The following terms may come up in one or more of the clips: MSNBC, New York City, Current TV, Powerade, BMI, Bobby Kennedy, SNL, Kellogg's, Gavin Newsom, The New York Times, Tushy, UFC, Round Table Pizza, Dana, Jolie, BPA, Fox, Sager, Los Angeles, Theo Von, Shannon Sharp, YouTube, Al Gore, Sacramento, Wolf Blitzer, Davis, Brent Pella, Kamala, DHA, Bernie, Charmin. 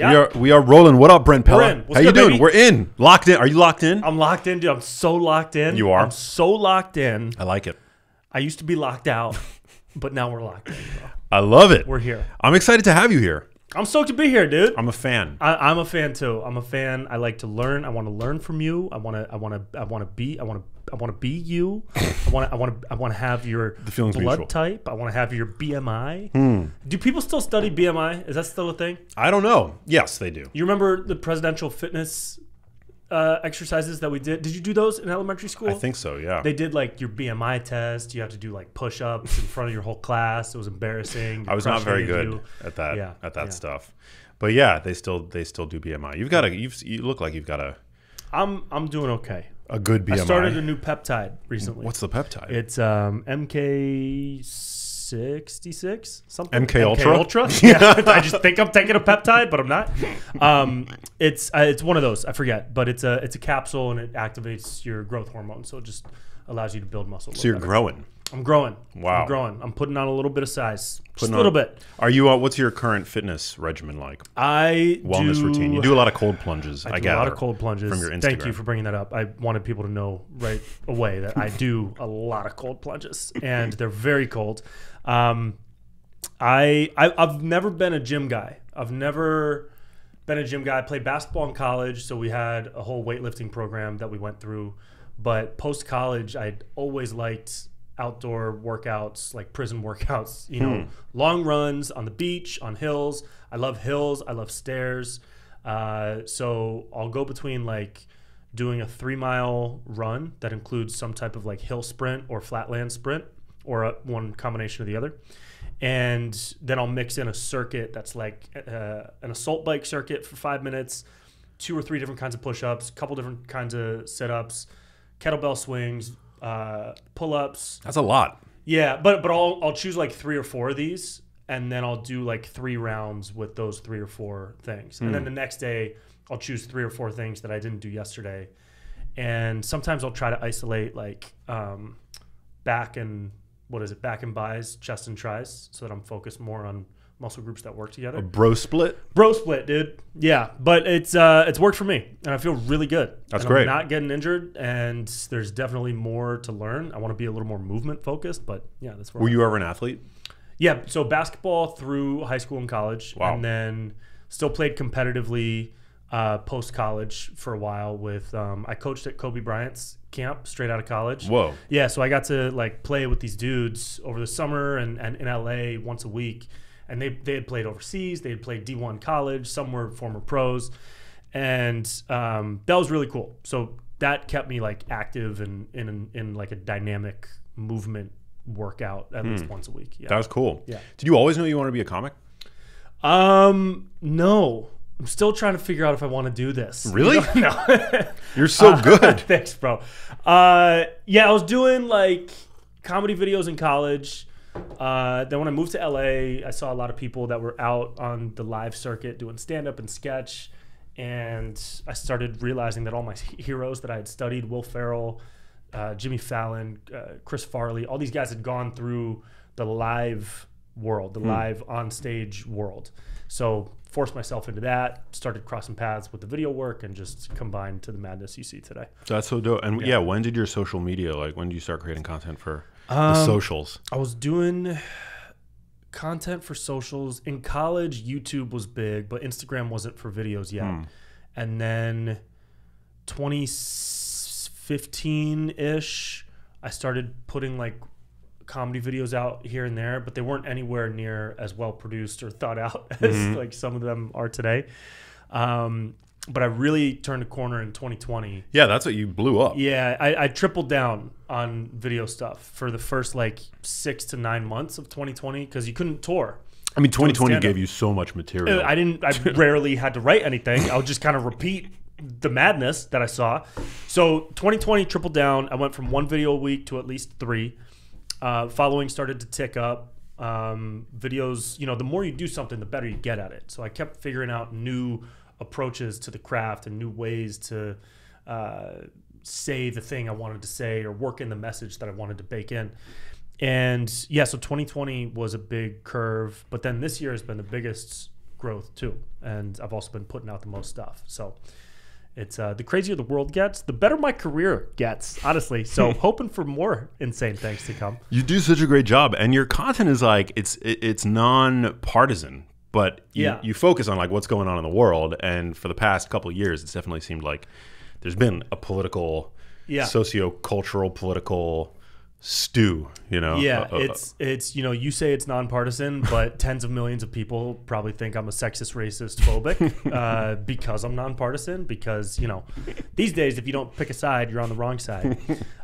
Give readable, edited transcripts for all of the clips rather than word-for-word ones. Yeah. We are rolling. What up, Brent Pella? How you doing? Baby? We're in. Locked in. Are you locked in? I'm locked in, dude. I'm so locked in. You are? I'm so locked in. I like it. I used to be locked out, but now we're locked in, bro. I love it. We're here. I'm excited to have you here. I'm stoked to be here, dude. I'm a fan. I'm a fan too. I'm a fan. I like to learn. I want to learn from you. I want to be you. I want to have your blood type. I want to have your BMI. Do people still study BMI? Is that still a thing? I don't know. Yes, they do. You remember the presidential fitness exercises that we did? Did you do those in elementary school? I think so, yeah. They did like your BMI test. You have to do like push-ups in front of your whole class. It was embarrassing. I was not very good at that stuff. But yeah, they still do BMI. You look like you've got a... I'm doing okay. A good BMI. I started a new peptide recently. What's the peptide? It's MK66 something. MK Ultra. Yeah, I just think I'm taking a peptide, but I'm not. It's one of those. I forget, but it's a capsule and it activates your growth hormone, so it just allows you to build muscle. So you're growing. I'm growing. Wow. I'm growing. I'm putting on a little bit of size. Just a little bit. Are you? What's your current fitness regimen like? Wellness routine. You do a lot of cold plunges. I do a lot of cold plunges. From your Instagram. Thank you for bringing that up. I wanted people to know right away that I do a lot of cold plunges, and they're very cold. I've never been a gym guy. I've never been a gym guy. I played basketball in college, so we had a whole weightlifting program that we went through. But post college, I always liked outdoor workouts, like prison workouts, you know, long runs on the beach, on hills. I love hills. I love stairs. So I'll go between like doing a 3-mile run that includes some type of like hill sprint or flatland sprint or one combination of the other. And then I'll mix in a circuit that's like an assault bike circuit for 5 minutes, 2 or 3 different kinds of push-ups, a couple different kinds of sit-ups, kettlebell swings, pull-ups. That's a lot. Yeah, but I'll choose like 3 or 4 of these, and then I'll do like 3 rounds with those 3 or 4 things. And then the next day I'll choose 3 or 4 things that I didn't do yesterday. And sometimes I'll try to isolate like back and buys, chest and tries, so that I'm focused more on muscle groups that work together. A bro split? Bro split, dude. Yeah, but it's worked for me, and I feel really good. That's great. I'm not getting injured, and there's definitely more to learn. I want to be a little more movement focused, but yeah, that's where. Were you ever an athlete? Yeah, so basketball through high school and college, and then still played competitively post college for a while. With I coached at Kobe Bryant's camp straight out of college. Whoa. Yeah, so I got to like play with these dudes over the summer and in LA once a week. And they had played overseas. They had played D1 college. Some were former pros. And that was really cool. So that kept me like active and in like a dynamic movement workout at least once a week. Yeah. That was cool. Yeah. Did you always know you wanted to be a comic? No. I'm still trying to figure out if I want to do this. Really? You know? No. You're so good. Thanks, bro. Yeah, I was doing like comedy videos in college. Then when I moved to LA, I saw a lot of people that were out on the live circuit doing stand-up and sketch, and I started realizing that all my heroes that I had studied, Will Ferrell, Jimmy Fallon, Chris Farley, all these guys had gone through the live world, the live on-stage world. So forced myself into that, started crossing paths with the video work, and just combined to the madness you see today. That's so dope. And yeah, when did your social media, like when did you start creating content for... the socials? I was doing content for socials. In college, YouTube was big, but Instagram wasn't for videos yet. And then 2015-ish, I started putting like comedy videos out here and there, but they weren't anywhere near as well produced or thought out as like some of them are today. But I really turned a corner in 2020. Yeah, that's what you blew up. Yeah, I tripled down on video stuff for the first like 6 to 9 months of 2020 because you couldn't tour. I mean, 2020 gave you so much material. I rarely had to write anything. I would just kind of repeat the madness that I saw. So 2020 tripled down. I went from 1 video a week to at least 3. Following started to tick up. Videos, you know, the more you do something, the better you get at it. So I kept figuring out new approaches to the craft and new ways to say the thing I wanted to say or work in the message that I wanted to bake in. And yeah, so 2020 was a big curve, but then this year has been the biggest growth too. And I've also been putting out the most stuff. So it's the crazier the world gets, the better my career gets, honestly. So hoping for more insane things to come. You do such a great job. And your content is like, it's non-partisan, but you focus on like what's going on in the world. And for the past couple of years, it's definitely seemed like there's been a political, socio-cultural, political stew, you know? Yeah, it's you know, you say it's nonpartisan, but tens of millions of people probably think I'm a sexist, racist, phobic because I'm nonpartisan, because, you know, these days, if you don't pick a side, you're on the wrong side.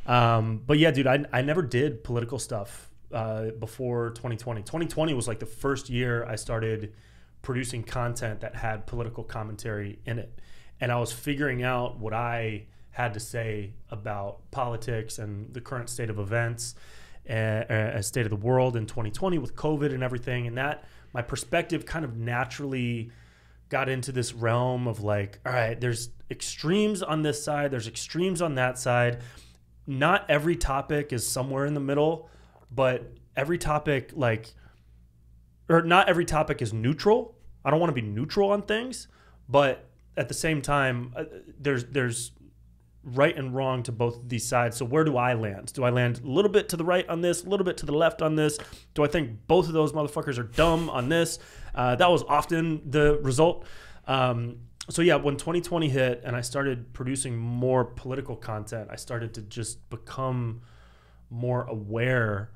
But yeah, dude, I never did political stuff before 2020. 2020 was like the first year I started producing content that had political commentary in it. And I was figuring out what I had to say about politics and the current state of events, state of the world in 2020 with COVID and everything. And that, my perspective kind of naturally got into this realm of like, all right, there's extremes on this side, there's extremes on that side. Not every topic is somewhere in the middle, but every topic like, or not every topic is neutral. I don't want to be neutral on things, but at the same time, there's right and wrong to both of these sides. So where do I land? Do I land a little bit to the right on this, a little bit to the left on this? Do I think both of those motherfuckers are dumb on this? That was often the result. So yeah, when 2020 hit and I started producing more political content, I started to just become more aware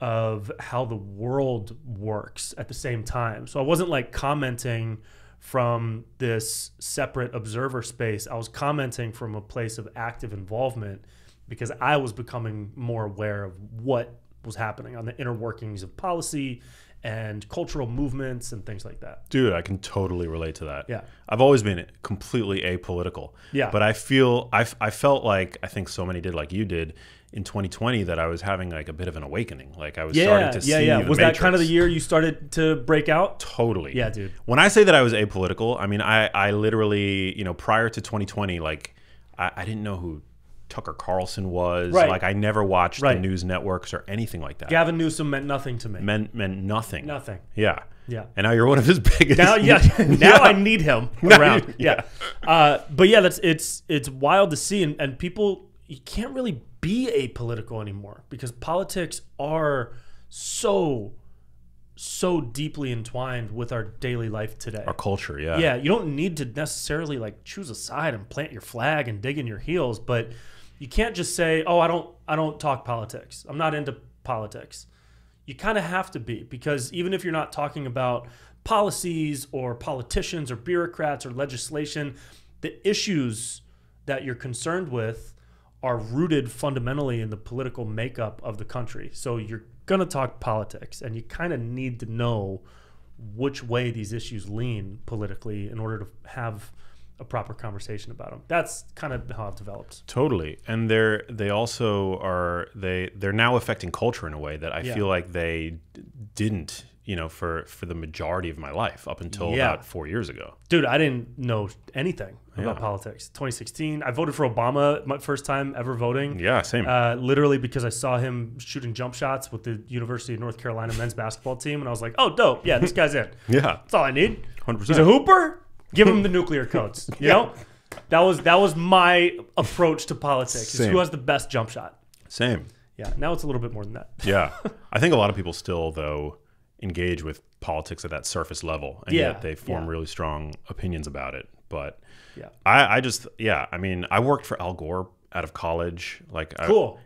of how the world works at the same time. So I wasn't like commenting from this separate observer space. I was commenting from a place of active involvement because I was becoming more aware of what was happening on the inner workings of policy and cultural movements and things like that. Dude, I can totally relate to that. Yeah. I've always been completely apolitical. Yeah. But I feel, I felt like, I think so many did like you did in 2020, that I was having like a bit of an awakening. Like I was starting to see the Was Matrix. That kind of the year you started to break out? Totally. Yeah, dude. When I say that I was apolitical, I mean, I literally, you know, prior to 2020, like I didn't know who Tucker Carlson was. Right. Like I never watched the news networks or anything like that. Gavin Newsom meant nothing to me. Meant nothing. Nothing. Yeah. Yeah. And now you're one of his biggest. Now, I need him around. Yeah. But yeah, it's wild to see. And people, you can't really be apolitical anymore because politics are so deeply entwined with our daily life today. Our culture, yeah. Yeah, you don't need to necessarily like choose a side and plant your flag and dig in your heels, but you can't just say, "Oh, I don't talk politics. I'm not into politics." You kind of have to be, because even if you're not talking about policies or politicians or bureaucrats or legislation, the issues that you're concerned with are rooted fundamentally in the political makeup of the country. So you're going to talk politics, and you kind of need to know which way these issues lean politically in order to have a proper conversation about them. That's kind of how it develops. Totally. And they're now affecting culture in a way that I feel like they didn't, you know, for the majority of my life up until about 4 years ago. Dude, I didn't know anything about politics. 2016, I voted for Obama, my first time ever voting. Yeah, same. Literally because I saw him shooting jump shots with the University of North Carolina men's basketball team, and I was like, oh, dope. Yeah, this guy's in. That's all I need. 100%. He's a hooper. Give him the nuclear codes. You know? That was my approach to politics. Is who has the best jump shot. Same. Yeah, now it's a little bit more than that. Yeah. I think a lot of people still, though, engage with politics at that surface level, and yet they form really strong opinions about it. But I just, I mean, I worked for Al Gore out of college. Like, cool.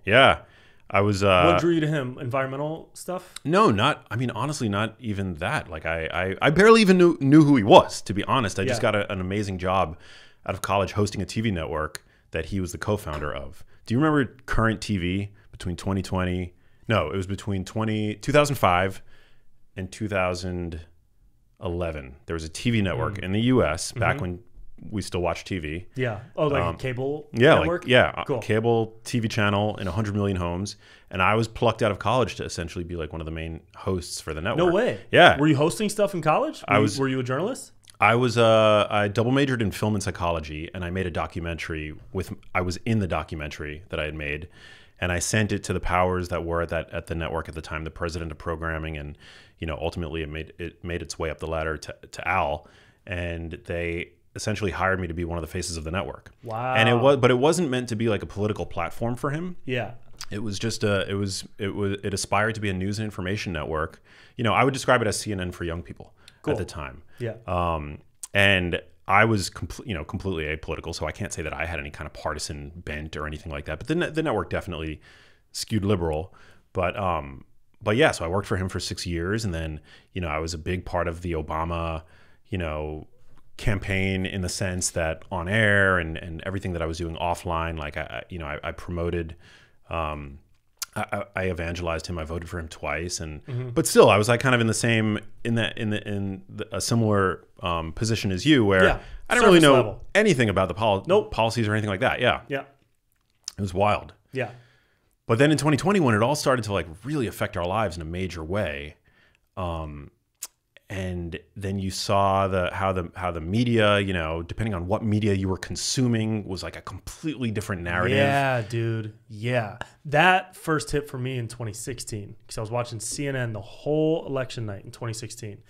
I was. What drew you to him? Environmental stuff? No, not. I mean, honestly, not even that. Like, I barely even knew who he was, to be honest. I just got an amazing job out of college hosting a TV network that he was the co-founder of. Do you remember Current TV between 2020? No, it was between 2005. In 2011, there was a TV network in the U.S. Back when we still watched TV. Yeah. Oh, like a cable network? Cool. Cable TV channel in 100 million homes. And I was plucked out of college to essentially be like one of the main hosts for the network. No way. Yeah. Were you hosting stuff in college? Were you a journalist? I was. I double majored in film and psychology, and I made a documentary with. I was in the documentary that I had made. And I sent it to the powers that were at the network at the time, the president of programming, and ultimately it made its way up the ladder to Al, and they essentially hired me to be one of the faces of the network. Wow. And it wasn't meant to be like a political platform for him. Yeah. It was just it aspired to be a news and information network. I would describe it as CNN for young people at the time. Yeah. And I was completely apolitical, so I can't say that I had any kind of partisan bent or anything like that. But the network definitely skewed liberal. But yeah, so I worked for him for 6 years, and then I was a big part of the Obama campaign, in the sense that on air and everything that I was doing offline, like I promoted. I evangelized him. I voted for him twice, and but still, I was like kind of in the same in a similar position as you, where I don't really know anything about the policies or anything like that. Yeah, yeah, it was wild. Yeah, but then in 2020, when it all started to like really affect our lives in a major way, and then you saw how the media, depending on what media you were consuming, was like a completely different narrative. Yeah, dude. Yeah. That first hit for me in 2016, because I was watching CNN the whole election night in 2016.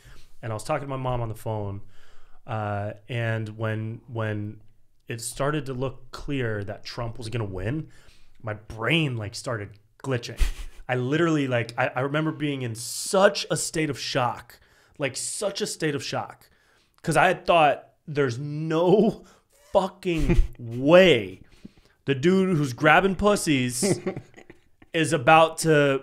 And I was talking to my mom on the phone. And when it started to look clear that Trump was going to win, my brain like started glitching. I literally like, I remember being in such a state of shock. Like such a state of shock, because I had thought there's no fucking way the dude who's grabbing pussies is about to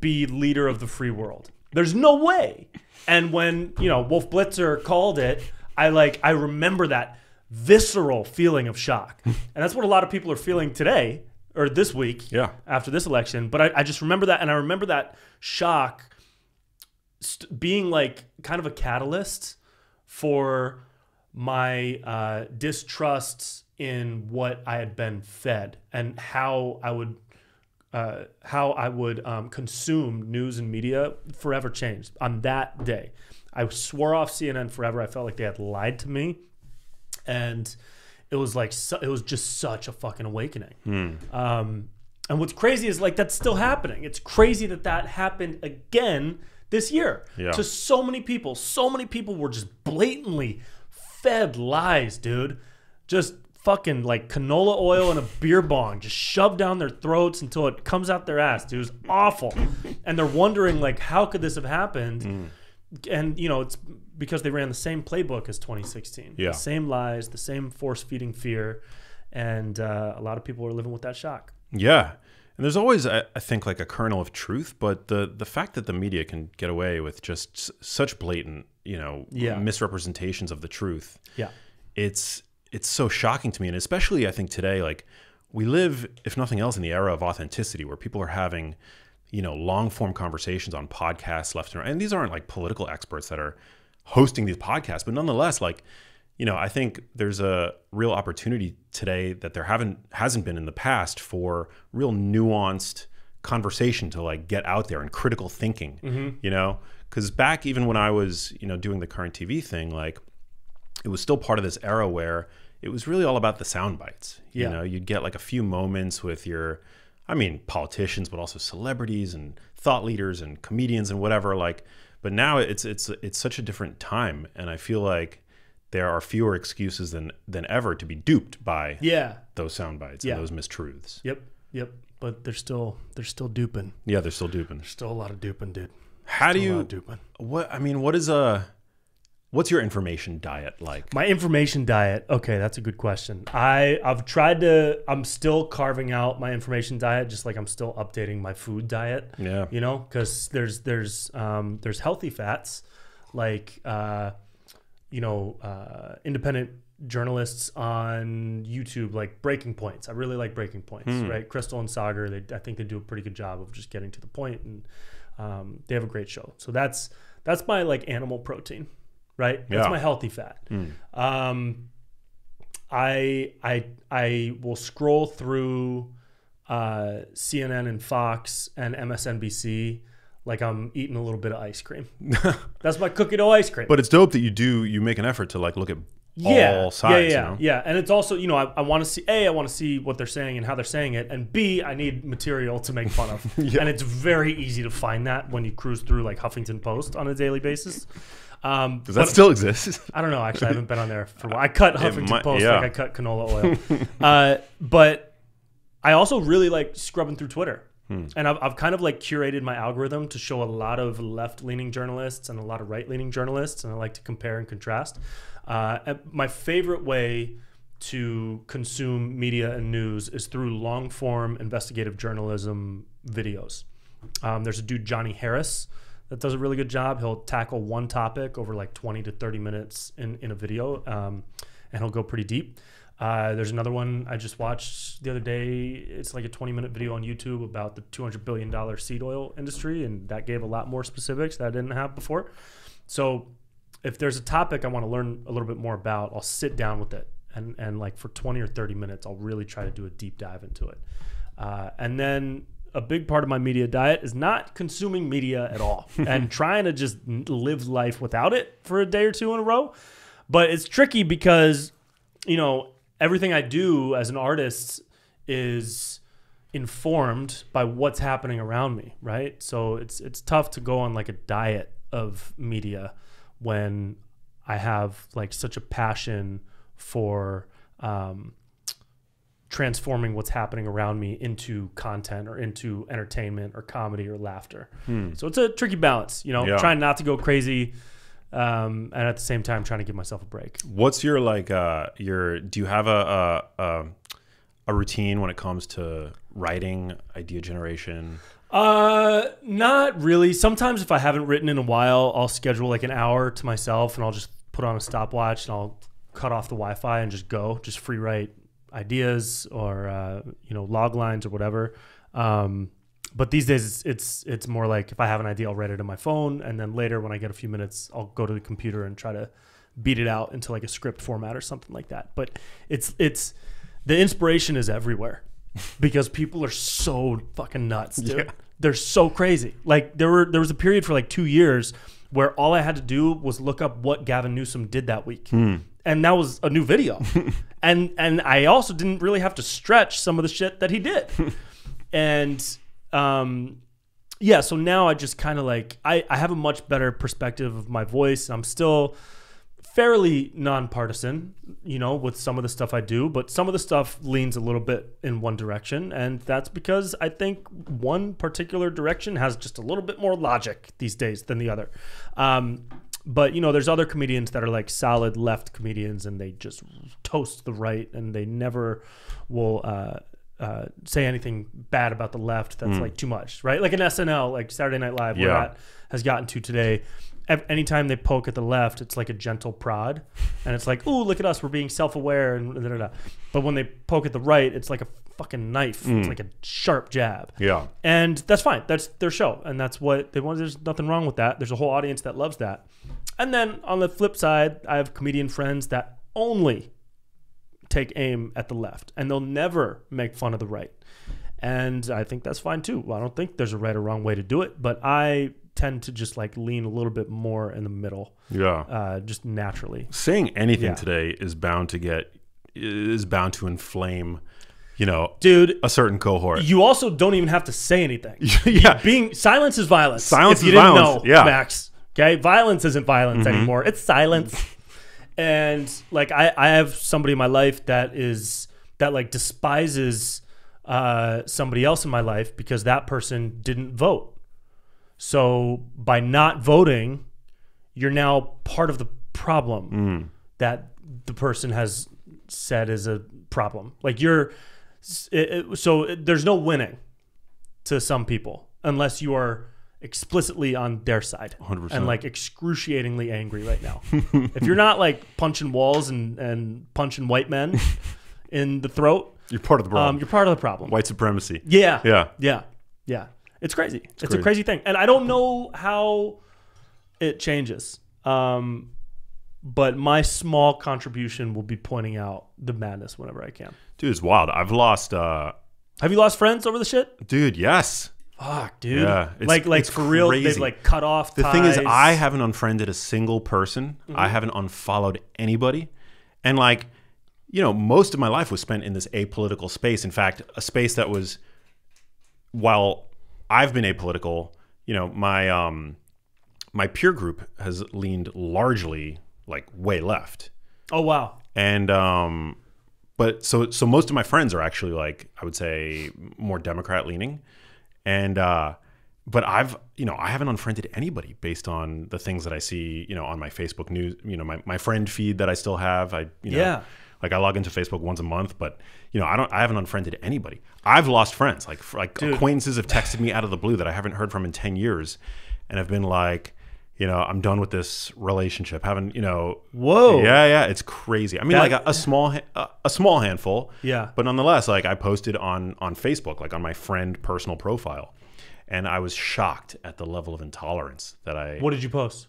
be leader of the free world. There's no way. And when, Wolf Blitzer called it, I remember that visceral feeling of shock. And that's what a lot of people are feeling today or this week after this election. But I just remember that. And I remember that shock being like kind of a catalyst for my distrust in what I had been fed and how I would consume news and media forever changed. On that day, I swore off CNN forever. I felt like they had lied to me, and it was like it was just such a fucking awakening. And what's crazy is like that's still happening. It's crazy that that happened again this year to so many people. So many people were just blatantly fed lies, dude. Just fucking like canola oil and a beer bong just shoved down their throats until it comes out their ass, dude. It was awful. And they're wondering like, how could this have happened? And it's because they ran the same playbook as 2016. The same lies, the same force feeding fear. And a lot of people are living with that shock. Yeah. And there's always, I think, like a kernel of truth, but the fact that the media can get away with just such blatant, misrepresentations of the truth, it's so shocking to me. And especially, I think today, like we live, if nothing else, in the era of authenticity, where people are having, long form conversations on podcasts left and right. And these aren't like political experts that are hosting these podcasts, but nonetheless, like. I think there's a real opportunity today that there hasn't been in the past for real nuanced conversation to like get out there and critical thinking, because back even when I was, doing the Current TV thing, like it was still part of this era where it was really all about the sound bites. You'd get like a few moments with your, politicians, but also celebrities and thought leaders and comedians and whatever, like, but now it's such a different time. And I feel like there are fewer excuses than ever to be duped by those sound bites and those mistruths. Yep. But they're still duping. Yeah, they're still duping. There's still a lot of duping, dude. How do you duping? What's your information diet like? My information diet. Okay, that's a good question. I've tried to. I'm still carving out my information diet, just like I'm still updating my food diet. Yeah. Because there's healthy fats, like. Independent journalists on YouTube, like Breaking Points. I really like Breaking Points, right? Crystal and Sager, I think they do a pretty good job of just getting to the point, and they have a great show. So that's my like animal protein, right? Yeah. That's my healthy fat. I will scroll through CNN and Fox and MSNBC. Like I'm eating a little bit of ice cream. That's my cookie dough ice cream. But it's dope that you make an effort to like look at all sides. Yeah, yeah, you know? Yeah. And it's also, you know, I want to see, A, I want to see what they're saying and how they're saying it, and B, I need material to make fun of. Yeah. And it's very easy to find that when you cruise through like Huffington Post on a daily basis. Does that still exist? I don't know. Actually, I haven't been on there for a while. I cut Huffington Post like I cut canola oil. But I also really like scrubbing through Twitter. And I've kind of like curated my algorithm to show a lot of left-leaning journalists and a lot of right-leaning journalists, and I like to compare and contrast. My favorite way to consume media and news is through long-form investigative journalism videos. There's a dude, Johnny Harris, that does a really good job. He'll tackle one topic over like 20 to 30 minutes in a video, and he'll go pretty deep. There's another one I just watched the other day. It's like a 20-minute video on YouTube about the $200 billion seed oil industry, and that gave a lot more specifics that I didn't have before. So if there's a topic I want to learn a little bit more about, I'll sit down with it, and like for 20 or 30 minutes, I'll really try to do a deep dive into it. And then a big part of my media diet is not consuming media at all and trying to just live life without it for a day or two in a row. But it's tricky because, you know, everything I do as an artist is informed by what's happening around me, right? So it's tough to go on like a diet of media when I have like such a passion for transforming what's happening around me into content or into entertainment or comedy or laughter. So it's a tricky balance, you know, trying not to go crazy, and at the same time trying to give myself a break. What's your like do you have a routine when it comes to writing, idea generation? Not really. Sometimes if I haven't written in a while, I'll schedule like an hour to myself, and I'll just put on a stopwatch and I'll cut off the Wi-Fi and just go, just free write ideas or you know, log lines or whatever. But these days it's more like if I have an idea, I'll write it on my phone, and then later when I get a few minutes, I'll go to the computer and try to beat it out into like a script format or something like that. But it's the inspiration is everywhere because people are so fucking nuts, dude. Yeah. They're so crazy. Like there was a period for like 2 years where all I had to do was look up what Gavin Newsom did that week. And that was a new video. and I also didn't really have to stretch some of the shit that he did. And yeah, so now I just kind of like, I have a much better perspective of my voice. I'm still fairly nonpartisan, you know, with some of the stuff I do, but some of the stuff leans a little bit in one direction. And that's because I think one particular direction has just a little bit more logic these days than the other. But you know, there's other comedians that are like solid left comedians, and they just toast the right, and they never will, say anything bad about the left that's like too much, right? Like an SNL, like Saturday Night Live, where that has gotten to today. Anytime they poke at the left, it's like a gentle prod, and it's like, "Ooh, look at us, we're being self-aware." And da, da, da. But when they poke at the right, it's like a fucking knife. It's like a sharp jab. Yeah, and that's fine. That's their show, and that's what they want. There's nothing wrong with that. There's a whole audience that loves that. And then on the flip side, I have comedian friends that only take aim at the left, and they'll never make fun of the right, and I think that's fine too. Well, I don't think there's a right or wrong way to do it, but I tend to just like lean a little bit more in the middle. Yeah, just naturally. Saying anything today is bound to inflame, you know, dude, a certain cohort. You also don't even have to say anything. Yeah, silence is violence. Silence is violence. If you didn't know, Max. Okay, violence isn't violence anymore. It's silence. And like I have somebody in my life that like despises somebody else in my life because that person didn't vote. So by not voting, you're now part of the problem that the person has said is a problem. Like there's no winning to some people unless you are explicitly on their side 100%. And like excruciatingly angry right now. If you're not like punching walls and punching white men in the throat, you're part of the problem. You're part of the problem. White supremacy. Yeah. Yeah. Yeah. Yeah. It's crazy. It's a crazy thing. And I don't know how it changes. But my small contribution will be pointing out the madness whenever I can. Dude, it's wild. I've lost have you lost friends over the shit? Dude, yes. Fuck, dude. Yeah, it's for real, crazy. They've like cut off ties. The thing is, I haven't unfriended a single person. I haven't unfollowed anybody. And like, you know, most of my life was spent in this apolitical space. In fact, a space that was, while I've been apolitical, you know, my my peer group has leaned largely like way left. Oh wow. And but so most of my friends are actually like, I would say, more Democrat leaning. And but I've, you know, I haven't unfriended anybody based on the things that I see, you know, on my Facebook news, you know, my friend feed that I still have. You know, like I log into Facebook once a month, but you know, I haven't unfriended anybody. I've lost friends, like dude, acquaintances have texted me out of the blue that I haven't heard from in 10 years. And I've been like, you know, I'm done with this relationship. Haven't, you know? Whoa. Yeah, yeah, it's crazy. I mean, that, like a small handful. Yeah. But nonetheless, like I posted on Facebook, like on my friend personal profile, and I was shocked at the level of intolerance that I. What did you post?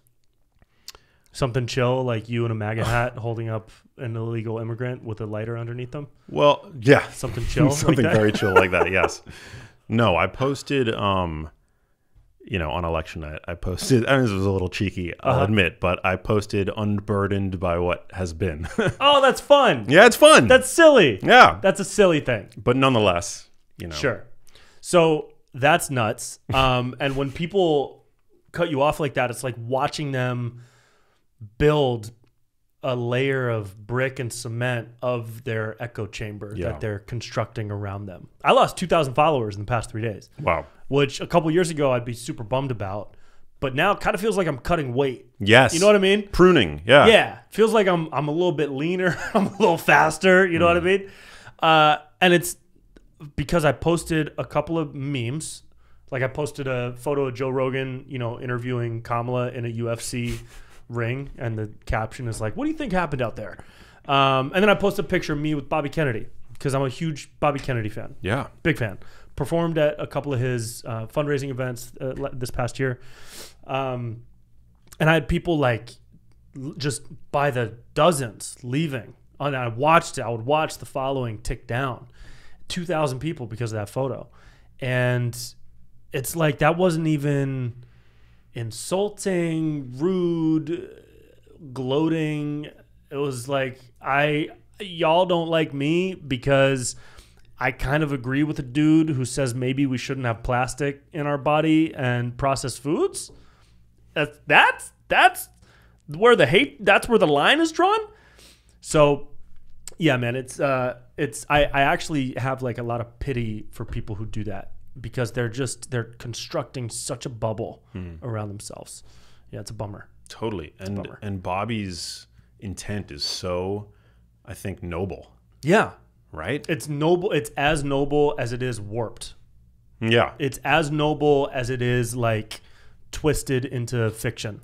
Something chill, like you in a MAGA hat holding up an illegal immigrant with a lighter underneath them. Well, yeah, something chill, something like very chill like that. Yes. No, I posted. You know, on election night, I posted, I mean, this was a little cheeky, I'll admit, but I posted unburdened by what has been. Oh, that's fun. Yeah, it's fun. That's silly. Yeah. That's a silly thing. But nonetheless, you know. Sure. So that's nuts. And when people cut you off like that, it's like watching them build a layer of brick and cement of their echo chamber that they're constructing around them. I lost 2,000 followers in the past 3 days. Wow. Which a couple years ago I'd be super bummed about, but now it kind of feels like I'm cutting weight. Yes. You know what I mean? Pruning. Yeah. Yeah. Feels like I'm a little bit leaner. I'm a little faster. You know what I mean? And it's because I posted a couple of memes. Like I posted a photo of Joe Rogan, you know, interviewing Kamala in a UFC ring, and the caption is like, "What do you think happened out there?" And then I posted a picture of me with Bobby Kennedy because I'm a huge Bobby Kennedy fan. Yeah. Big fan. Performed at a couple of his fundraising events this past year. And I had people like just by the dozens leaving. And I watched it. I would watch the following tick down. 2,000 people because of that photo. And it's like that wasn't even insulting, rude, gloating. It was like, y'all don't like me because I kind of agree with a dude who says maybe we shouldn't have plastic in our body and processed foods. That's where the hate, that's where the line is drawn. So yeah, man, I actually have like a lot of pity for people who do that because they're constructing such a bubble around themselves. Yeah. It's a bummer. Totally. And Bobby's intent is so, I think, noble. Yeah. Right? It's noble. It's as noble as it is warped. Yeah. It's as noble as it is like twisted into fiction.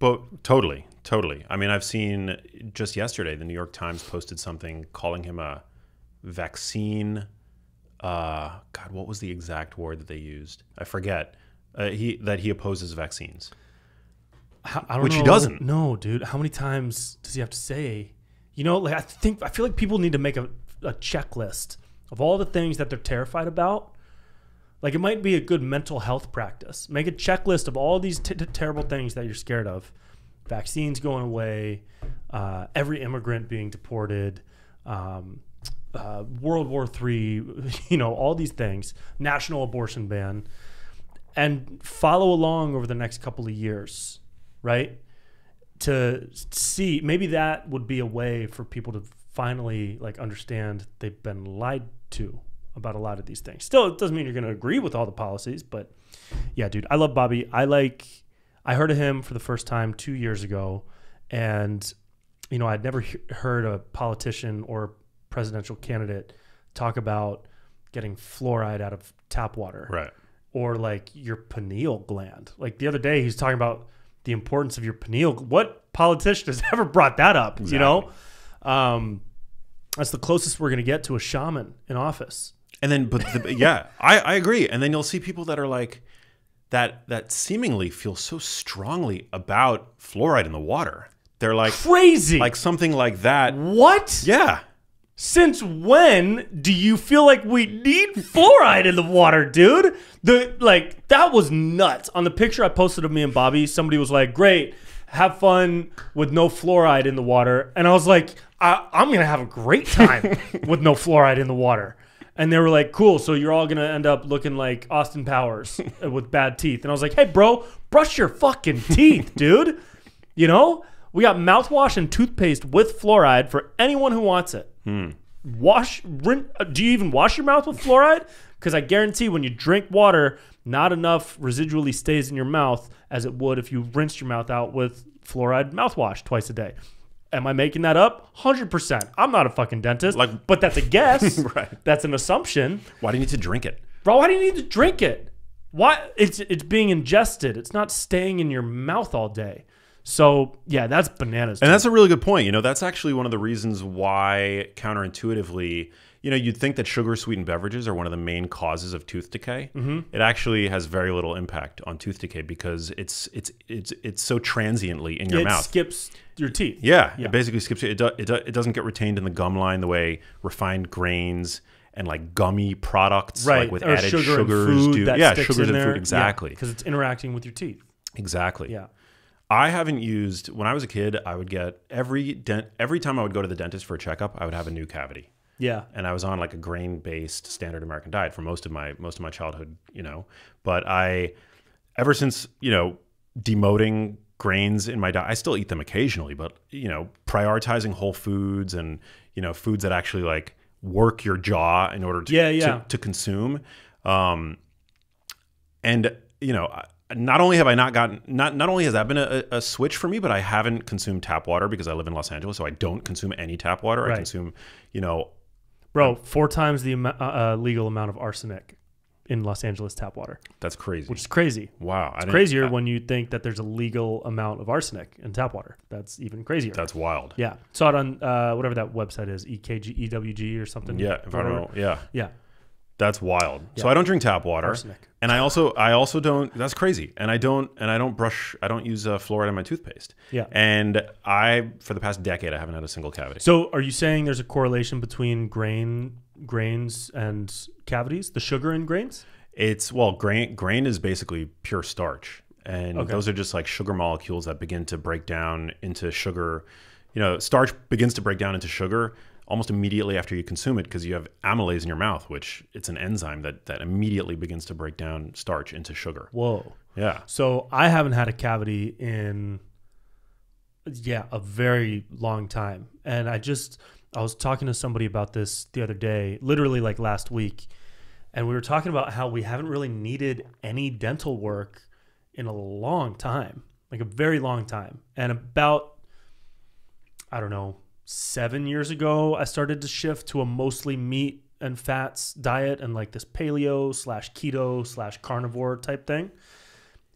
But totally, totally. I mean, I've seen just yesterday, the New York Times posted something calling him a vaccine. God, what was the exact word that they used? I forget. He opposes vaccines. I don't know. Which he doesn't. No, dude. How many times does he have to say? You know, like I feel like people need to make a checklist of all the things that they're terrified about. Like it might be a good mental health practice. Make a checklist of all these terrible things that you're scared of. Vaccines going away, every immigrant being deported, World War III, you know, all these things, national abortion ban, and follow along over the next couple of years, right? To see, maybe that would be a way for people to finally like understand they've been lied to about a lot of these things. Still, it doesn't mean you're going to agree with all the policies, but yeah, dude, I love Bobby. I heard of him for the first time 2 years ago, and you know, I'd never heard a politician or presidential candidate talk about getting fluoride out of tap water, right? Or like your pineal gland. Like the other day, he's talking about the importance of your pineal. What politician has ever brought that up? Exactly. You know. That's the closest we're going to get to a shaman in office. And then, but the, yeah, I agree. And then you'll see people that are like that seemingly feel so strongly about fluoride in the water. They're like crazy, like something like that. What? Yeah. Since when do you feel like we need fluoride in the water, dude? Like that was nuts. On the picture I posted of me and Bobby, somebody was like, "Great, have fun with no fluoride in the water. And I was like, I'm going to have a great time with no fluoride in the water. And they were like, cool, so you're all going to end up looking like Austin Powers with bad teeth. And I was like, hey, bro, brush your fucking teeth, dude. You know, we got mouthwash and toothpaste with fluoride for anyone who wants it. Hmm. Do you even wash your mouth with fluoride? Because I guarantee when you drink water, not enough residually stays in your mouth as it would if you rinsed your mouth out with fluoride mouthwash twice a day. Am I making that up? 100%. I'm not a fucking dentist, like, but that's a guess. Right. That's an assumption. Why do you need to drink it? Bro, why do you need to drink it? Why? It's being ingested. It's not staying in your mouth all day. So, yeah, that's bananas. And that's a really good point. You know, that's actually one of the reasons why, counterintuitively, you know, you'd think that sugar-sweetened beverages are one of the main causes of tooth decay. Mm-hmm. It actually has very little impact on tooth decay because it's so transiently in your mouth. It skips your teeth. Yeah, yeah. It basically skips it. It doesn't get retained in the gum line the way refined grains and like gummy products, right, like with added sugars do. Yeah, sugars and food, exactly. Because it's interacting with your teeth. Exactly. Yeah. I haven't used, when I was a kid, I would get every time I would go to the dentist for a checkup, I would have a new cavity. Yeah. And I was on like a grain-based standard American diet for most of my childhood, you know. But ever since, you know, demoting grains in my diet, I still eat them occasionally, but, you know, prioritizing whole foods and, you know, foods that actually like work your jaw in order to to consume. And, you know, not only have I not gotten, not only has that been a switch for me, but I haven't consumed tap water because I live in Los Angeles, so I don't consume any tap water. Right. I consume, you know. Bro, 4 times the legal amount of arsenic in Los Angeles tap water. That's crazy. Which is crazy. Wow. It's crazier when you think that there's a legal amount of arsenic in tap water. That's even crazier. That's wild. Yeah. Saw it on whatever that website is, EKG, EWG or something. Yeah. Environmental. Yeah. Yeah. That's wild. Yeah. So I don't drink tap water, arsenic. And I also don't. That's crazy. And I don't brush. I don't use fluoride in my toothpaste. Yeah. And for the past decade, I haven't had a single cavity. So are you saying there's a correlation between grains and cavities? The sugar in grains? It's grain is basically pure starch, and those are just like sugar molecules that begin to break down into sugar. You know, starch begins to break down into sugar almost immediately after you consume it because you have amylase in your mouth, which it's an enzyme that immediately begins to break down starch into sugar. Whoa. Yeah. So I haven't had a cavity in, a very long time. And I was talking to somebody about this the other day, literally like last week. And we were talking about how we haven't really needed any dental work in a long time, like a very long time. And about, I don't know, 7 years ago, I started to shift to a mostly meat and fats diet and like this paleo/keto/carnivore type thing.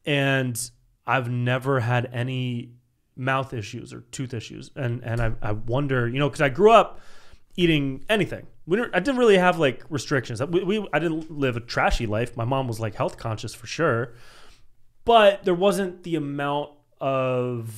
And I've never had any mouth issues or tooth issues. And I wonder, you know, because I grew up eating anything. I didn't really have like restrictions. I didn't live a trashy life. My mom was like health conscious for sure. But there wasn't the amount of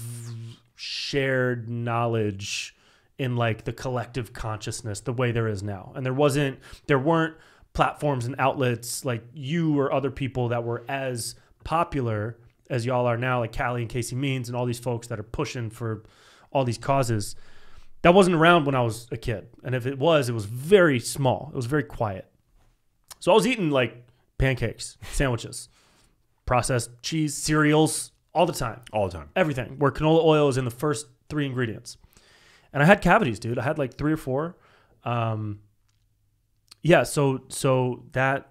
shared knowledge in like the collective consciousness the way there is now. And there weren't platforms and outlets like you or other people that were as popular as y'all are now, like Callie and Casey Means and all these folks that are pushing for all these causes. That wasn't around when I was a kid. And if it was very small. It was very quiet. So I was eating like pancakes, sandwiches, processed cheese, cereals, all the time. All the time. Everything. Where canola oil is in the first 3 ingredients. And I had cavities, dude. I had like 3 or 4. So that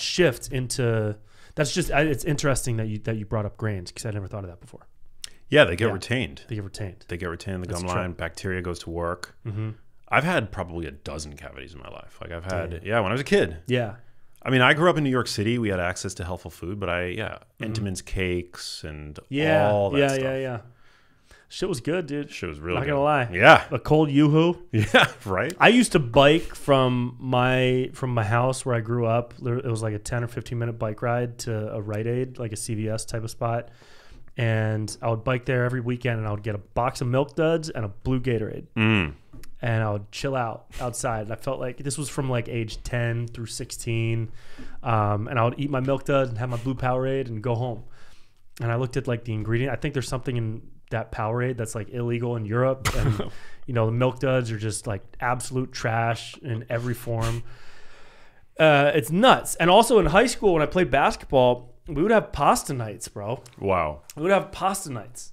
shift into it's interesting that you brought up grains because I never thought of that before. Yeah, they get retained. They get retained. They get retained in the gum line. Bacteria goes to work. Mm-hmm. I've had probably a dozen cavities in my life. Like I've had when I was a kid. Yeah. I mean, I grew up in New York City. We had access to healthful food, but Entenmann's cakes and all that stuff. Yeah. Shit was good, dude. Shit was really good. Not gonna lie. Yeah. A cold Yoo-hoo. Yeah, right? I used to bike from my house where I grew up. It was like a 10 or 15-minute bike ride to a Rite Aid, like a CVS type of spot. And I would bike there every weekend, and I would get a box of Milk Duds and a blue Gatorade. Mm. And I would chill out outside. And I felt like this was from like age 10 through 16. And I would eat my Milk Duds and have my blue Powerade and go home. And I looked at like the ingredient. I think there's something in that Powerade that's like illegal in Europe. And you know, the Milk Duds are just like absolute trash in every form. It's nuts. And also in high school when I played basketball, we would have pasta nights, bro. Wow. We would have pasta nights.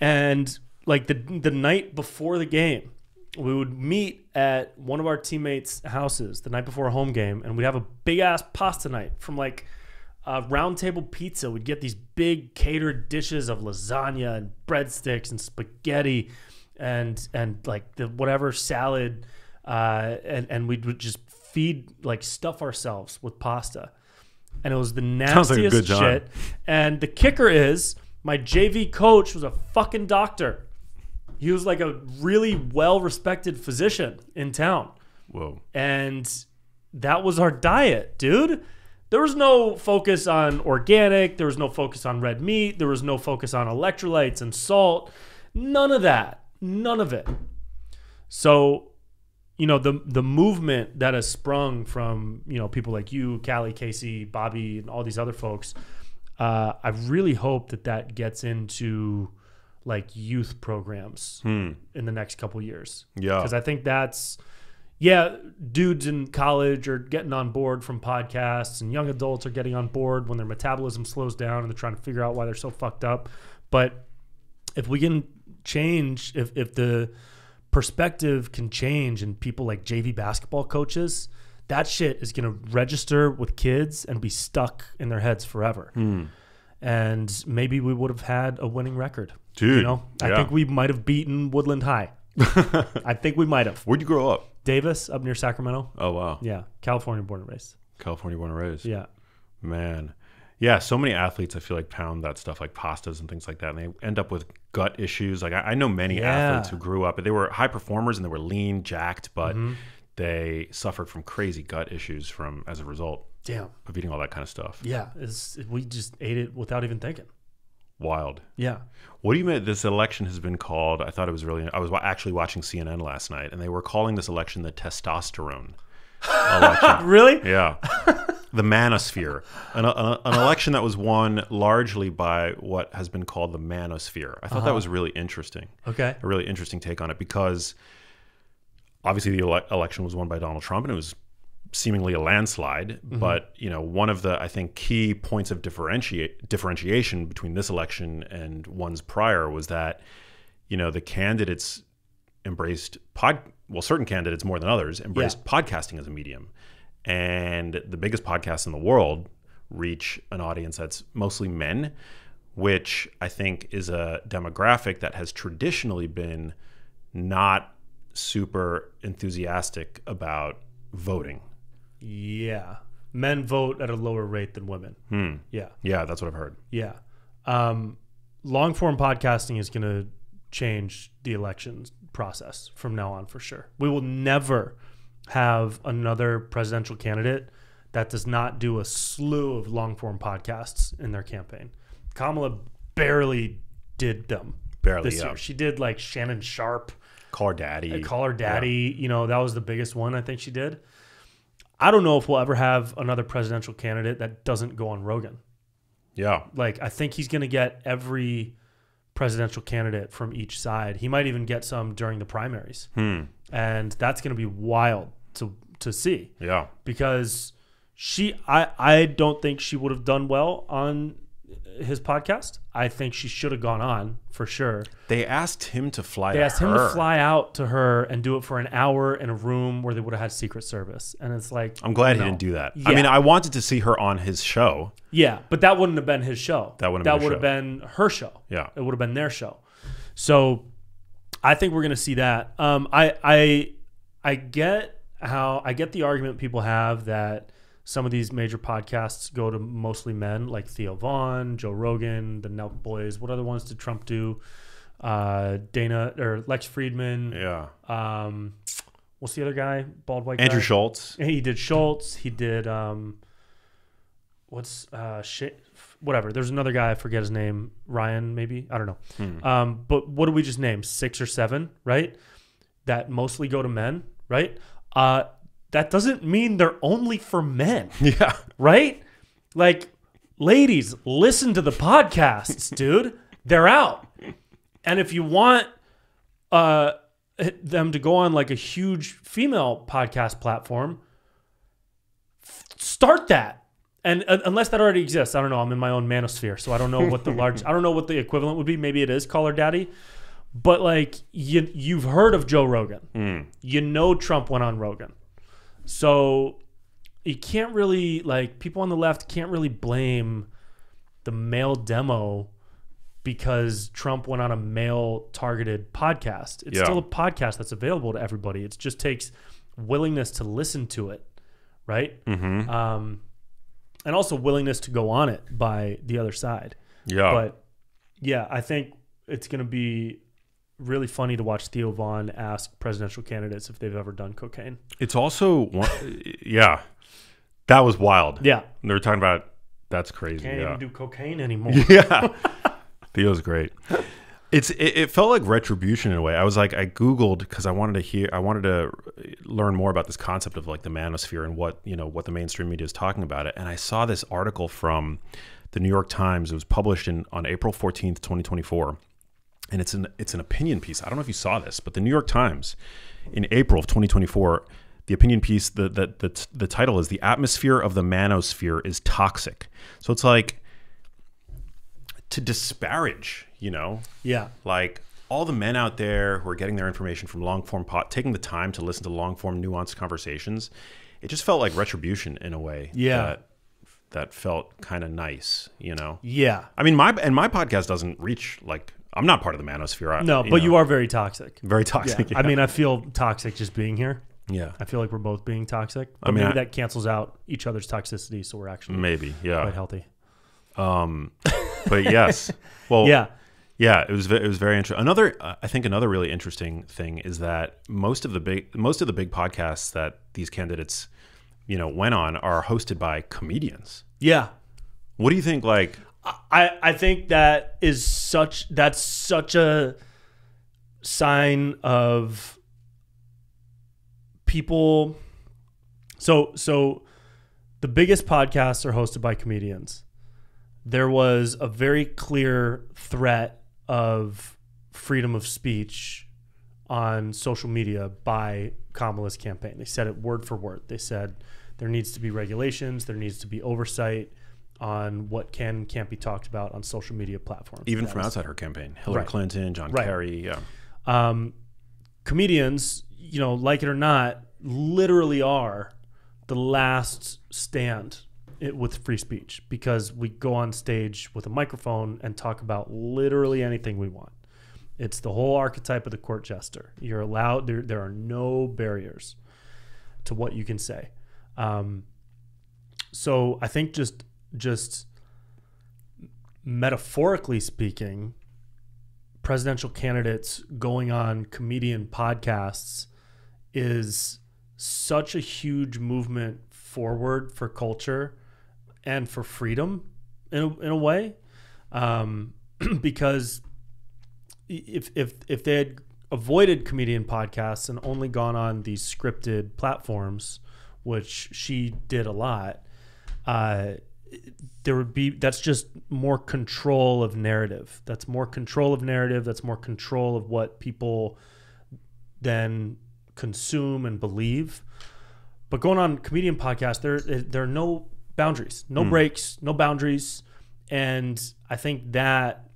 And like the night before the game, we would meet at one of our teammates' houses the night before a home game, and we'd have a big ass pasta night from like Round Table Pizza. We'd get these big catered dishes of lasagna and breadsticks and spaghetti and like the whatever salad, and we would just feed, like, stuff ourselves with pasta. And it was the nastiest shit. Sounds like a good time. And the kicker is my JV coach was a fucking doctor. He was like a really well-respected physician in town. Whoa. And that was our diet, dude. There was no focus on organic. There was no focus on red meat. There was no focus on electrolytes and salt. None of that. None of it. So, you know, the movement that has sprung from, you know, people like you, Callie, Casey, Bobby, and all these other folks, I really hope that that gets into like youth programs in the next couple years. Yeah. Because I think that's, yeah, dudes in college are getting on board from podcasts, and young adults are getting on board when their metabolism slows down and they're trying to figure out why they're so fucked up. But if we can change, if the perspective can change and people like JV basketball coaches, that shit is going to register with kids and be stuck in their heads forever. And maybe we would have had a winning record. Dude, you know, I think we might have beaten Woodland High. I think we might have. Where'd you grow up? Davis, up near Sacramento. Oh, wow. Yeah. California born and raised. California born and raised. Yeah. Man. Yeah, so many athletes, I feel like, pound that stuff, like pastas and things like that, and they end up with gut issues. Like, I know many athletes who grew up, and they were high performers, and they were lean, jacked, but they suffered from crazy gut issues from as a result of eating all that kind of stuff. Yeah. We just ate it without even thinking. Wild. Yeah. What do you mean this election has been called? I thought it was really, I was actually watching CNN last night, and they were calling this election the testosterone election. Really? Yeah. The manosphere. An election that was won largely by what has been called the manosphere. I thought that was really interesting. Okay. A really interesting take on it, because obviously the election was won by Donald Trump, and it was seemingly a landslide, but you know, one of the I think key points of differentiation between this election and ones prior was that, you know, the candidates embraced certain candidates more than others embraced podcasting as a medium, and the biggest podcasts in the world reach an audience that's mostly men, which I think is a demographic that has traditionally been not super enthusiastic about voting. Yeah, men vote at a lower rate than women. Yeah, that's what I've heard. Yeah, long form podcasting is going to change the election process from now on for sure. We will never have another presidential candidate that does not do a slew of long form podcasts in their campaign. Kamala barely did them. Barely. This year. She did like Shannon Sharp. Call Her Daddy. You know, that was the biggest one I think she did. I don't know if we'll ever have another presidential candidate that doesn't go on Rogan. Yeah. Like, I think he's going to get every presidential candidate from each side. He might even get some during the primaries. And that's going to be wild to see. Yeah. Because I don't think she would have done well on his podcast. I think she should have gone on for sure. They asked him to fly. They asked him to fly out to her and do it for an hour in a room where they would have had Secret Service. And it's like, I'm glad he didn't do that. Yeah. I mean, I wanted to see her on his show. Yeah, but that wouldn't have been his show. That would have been her show. Yeah, it would have been their show. So I think we're gonna see that. I get the argument people have that some of these major podcasts go to mostly men, like Theo Von, Joe Rogan, the Nelk Boys. What other ones did Trump do? Dana or Lex Friedman. Yeah. What's the other guy? Bald white guy. Andrew Schultz. He did Schultz. He did whatever. There's another guy, I forget his name. Ryan, maybe. I don't know. But what do we just name? 6 or 7, right? That mostly go to men, right? That doesn't mean they're only for men. Yeah. Right? Like, ladies, listen to the podcasts, dude. They're out. And if you want them to go on like a huge female podcast platform, start that. And unless that already exists, I don't know. I'm in my own manosphere, so I don't know what the large, I don't know what the equivalent would be. Maybe it is Call Her Daddy. But like you've heard of Joe Rogan. Mm. You know Trump went on Rogan. So you can't really, like, people on the left can't really blame the male demo because Trump went on a male-targeted podcast. It's still a podcast that's available to everybody. It just takes willingness to listen to it, right? Mm-hmm. And also willingness to go on it by the other side. Yeah. But, yeah, I think it's going to be really funny to watch Theo Von ask presidential candidates if they've ever done cocaine. It's also one, yeah, that was wild. Yeah, and they were talking about that's crazy. Can't even do cocaine anymore. Yeah, Theo's great. It felt like retribution in a way. I was like, I googled because I wanted to learn more about this concept of like the manosphere and what what the mainstream media is talking about it. And I saw this article from the New York Times. It was published on April 14th, 2024. And it's an opinion piece. I don't know if you saw this, but the New York Times in April of 2024, the opinion piece, the title is "The Atmosphere of the Manosphere is Toxic." So it's like to disparage, like all the men out there who are getting their information from long form taking the time to listen to long form nuanced conversations. It just felt like retribution in a way. Yeah. That felt kind of nice, Yeah. I mean, my podcast doesn't reach like, I'm not part of the manosphere. But you are very toxic. Very toxic. Yeah. Yeah. I mean, I feel toxic just being here. Yeah. I feel like we're both being toxic. But I mean, maybe that cancels out each other's toxicity, so we're actually quite healthy. But yes. Well, yeah, it was very interesting. I think another really interesting thing is that most of the big podcasts that these candidates, went on are hosted by comedians. Yeah. What do you think I think that's such a sign of people. So the biggest podcasts are hosted by comedians. There was a very clear threat of freedom of speech on social media by Kamala's campaign. They said it word for word. They said there needs to be regulations, there needs to be oversight on what can and can't be talked about on social media platforms. Even from outside her campaign. Hillary Clinton, John Kerry. Yeah. Comedians, like it or not, literally are the last stand with free speech because we go on stage with a microphone and talk about literally anything we want. It's the whole archetype of the court jester. You're allowed, there are no barriers to what you can say. So I think just metaphorically speaking, presidential candidates going on comedian podcasts is such a huge movement forward for culture and for freedom in a way, because if they had avoided comedian podcasts and only gone on these scripted platforms, which she did a lot, there would be, that's just more control of narrative. That's more control of narrative. That's more control of what people then consume and believe. But going on comedian podcasts, there are no boundaries, no breaks, no boundaries. And I think that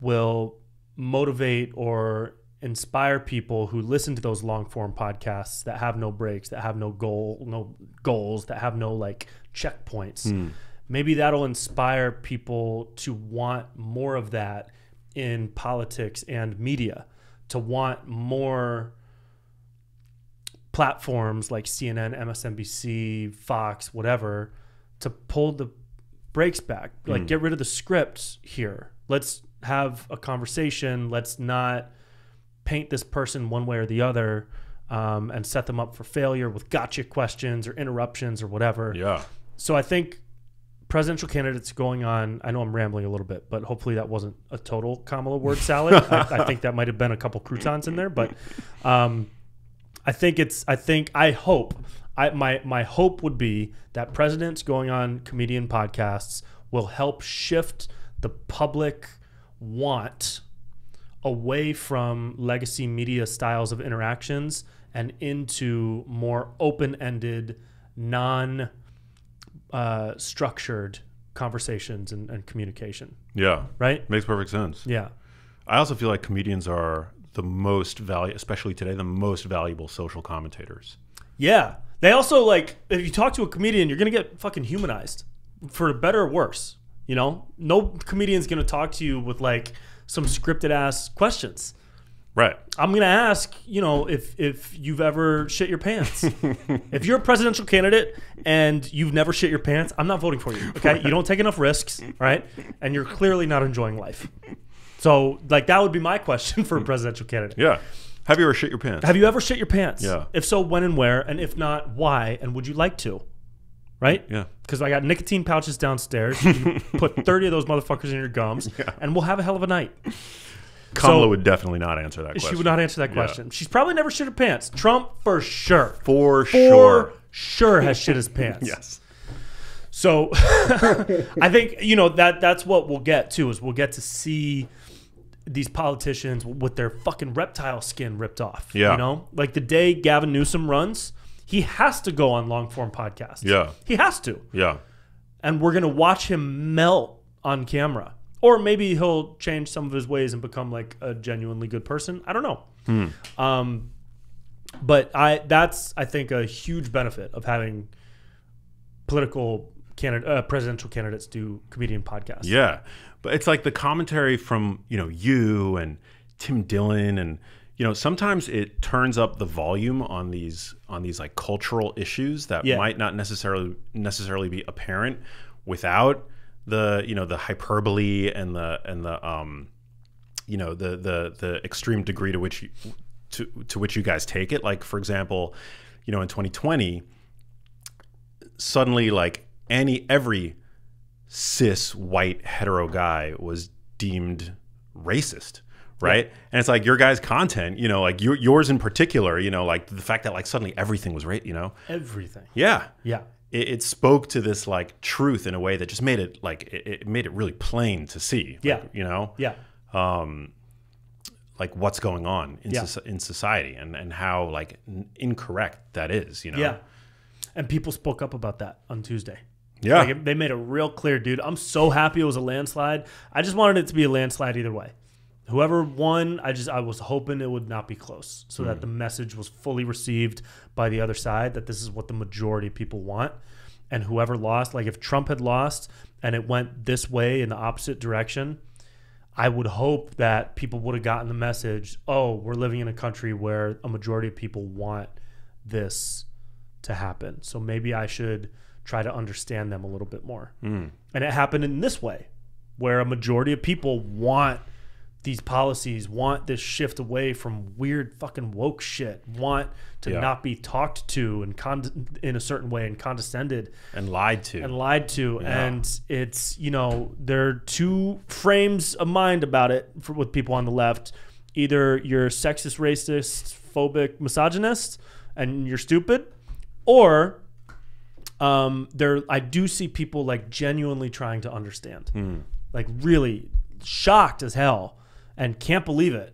will motivate or inspire people who listen to those long form podcasts that have no breaks, that have no goals, that have no like checkpoints. Maybe that'll inspire people to want more of that in politics and media, to want more platforms like CNN, MSNBC, Fox, whatever, to pull the breaks back, like get rid of the scripts here. Let's have a conversation. Let's not paint this person one way or the other, and set them up for failure with gotcha questions or interruptions or whatever. Yeah. So I think presidential candidates going on, I know I'm rambling a little bit, but hopefully that wasn't a total Kamala word salad. I think that might've been a couple croutons in there, but I hope my hope would be that presidents going on comedian podcasts will help shift the public want away from legacy media styles of interactions and into more open-ended, non-structured conversations and communication. Yeah. Right? Makes perfect sense. Yeah. I also feel like comedians are the most valuable, especially today, the most valuable social commentators. Yeah. They also, like, if you talk to a comedian, you're going to get fucking humanized, for better or worse. You know? No comedian's going to talk to you with, like, some scripted-ass questions. Right. I'm going to ask, you know, if you've ever shit your pants. If you're a presidential candidate and you've never shit your pants, I'm not voting for you, okay? You don't take enough risks, all right? And you're clearly not enjoying life. So, like, that would be my question for a presidential candidate. Yeah. Have you ever shit your pants? Have you ever shit your pants? Yeah. If so, when and where? And if not, why? And would you like to? Right? Yeah. Because I got nicotine pouches downstairs. You put 30 of those motherfuckers in your gums, yeah, and we'll have a hell of a night. Kamala would definitely not answer that question. She would not answer that question. Yeah. She's probably never shit her pants. Trump, for sure. For sure. Sure has shit his pants. Yes. So I think, you know, that's what we'll get to, is we'll get to see these politicians with their fucking reptile skin ripped off. Yeah. You know? Like the day Gavin Newsom runs, he has to go on long-form podcasts. Yeah. He has to. Yeah. And we're going to watch him melt on camera. Or maybe he'll change some of his ways and become like a genuinely good person. I don't know. Hmm. But that's I think a huge benefit of having political presidential candidates do comedian podcasts. Yeah, but it's like the commentary from, you know, you and Tim Dillon, and, you know, sometimes it turns up the volume on these like cultural issues that might not necessarily be apparent without the, you know, the hyperbole and the extreme degree to which you guys take it. Like, for example, you know, in 2020, suddenly like every cis white hetero guy was deemed racist, right? Yeah. And it's like your guys' content, you know, like yours in particular, you know, like the fact that like suddenly everything was right, you know, everything. Yeah. Yeah. It spoke to this like truth in a way that just made it like it made it really plain to see. Yeah, like, you know. Yeah. Like what's going on in society and how like incorrect that is. You know. Yeah. And people spoke up about that on Tuesday. Yeah. Like they made it real clear, dude. I'm so happy it was a landslide. I just wanted it to be a landslide either way. Whoever won, I was hoping it would not be close, so that the message was fully received by the other side, that this is what the majority of people want. And whoever lost, like if Trump had lost and it went this way in the opposite direction, I would hope that people would have gotten the message, oh, we're living in a country where a majority of people want this to happen. So maybe I should try to understand them a little bit more. Mm. And it happened in this way, where a majority of people want these policies, want this shift away from weird fucking woke shit, want to not be talked to and in a certain way and condescended and lied to and it's, you know, there are two frames of mind about it with people on the left. Either you're sexist, racist, phobic, misogynist and you're stupid, or I do see people like genuinely trying to understand, like really shocked as hell and can't believe it,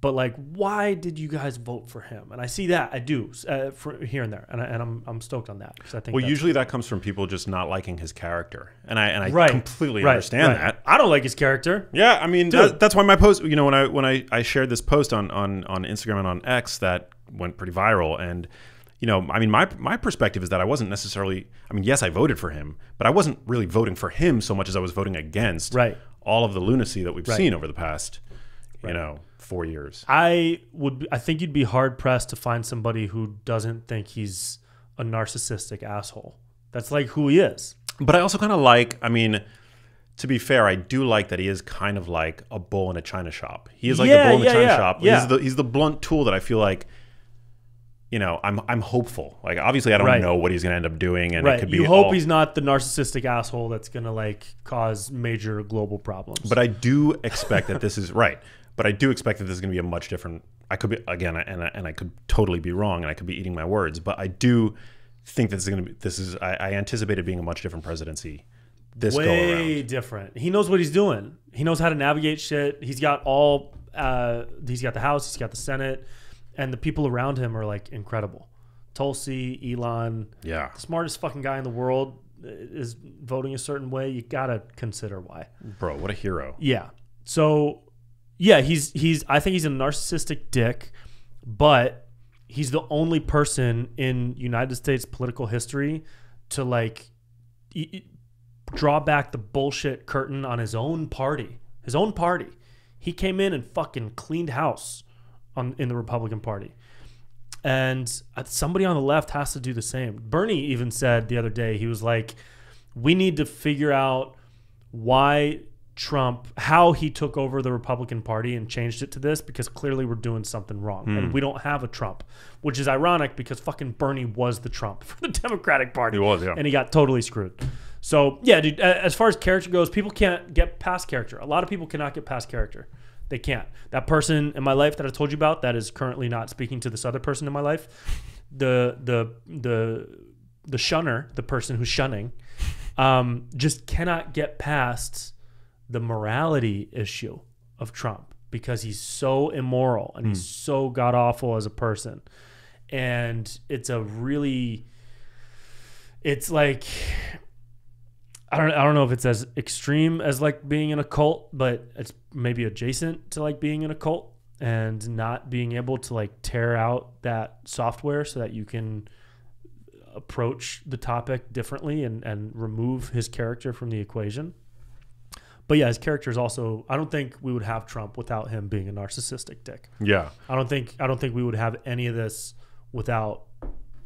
but like, why did you guys vote for him? And I see that, I do, for here and there, and I'm stoked on that, because I think, well, usually that comes from people just not liking his character, and I completely understand that. I don't like his character. Yeah, I mean, that's why my post, you know, when I shared this post on Instagram and on X, that went pretty viral. And, you know, I mean, my perspective is that I wasn't necessarily, I mean, yes, I voted for him, but I wasn't really voting for him so much as I was voting against all of the lunacy that we've seen over the past, you know, 4 years. I think you'd be hard pressed to find somebody who doesn't think he's a narcissistic asshole. That's like who he is. But I also kind of like, I mean, to be fair, I do like that he is kind of like a bull in a china shop. He is like the bull in a china shop. Yeah. He's the blunt tool that I feel like, you know, I'm hopeful. Like, obviously I don't know what he's gonna end up doing, and it could be, you hope he's not the narcissistic asshole that's gonna like cause major global problems. But I do expect that this is But I do expect that this is gonna be a much different. I could be, again, and I could totally be wrong, and I could be eating my words, but I do think this is going to be, this is, I anticipated being a much different presidency this go around. Way different. He knows what he's doing. He knows how to navigate shit. He's got all, he's got the House, he's got the Senate, and the people around him are like incredible. Tulsi, Elon, yeah, the smartest fucking guy in the world is voting a certain way. You gotta consider why. Bro, what a hero. Yeah. So yeah, he's I think he's a narcissistic dick, but he's the only person in United States political history to like draw back the bullshit curtain on his own party. His own party. He came in and fucking cleaned house in the Republican Party. And somebody on the left has to do the same. Bernie even said the other day, he was like, we need to figure out why Trump, how he took over the Republican Party and changed it to this, because clearly we're doing something wrong. And we don't have a Trump, which is ironic because fucking Bernie was the Trump for the Democratic Party. He was, yeah. And he got totally screwed. So yeah, dude, as far as character goes, people can't get past character. A lot of people cannot get past character. They can't. That person in my life that I told you about that is currently not speaking to this other person in my life, the shunner, the person who's shunning, just cannot get past the morality issue of Trump because he's so immoral and he's so god awful as a person. And it's a really, it's like, I don't know if it's as extreme as like being in a cult, but it's maybe adjacent to like being in a cult and not being able to like tear out that software so that you can approach the topic differently and remove his character from the equation. But yeah, his character is also, I don't think we would have Trump without him being a narcissistic dick. Yeah. I don't think we would have any of this without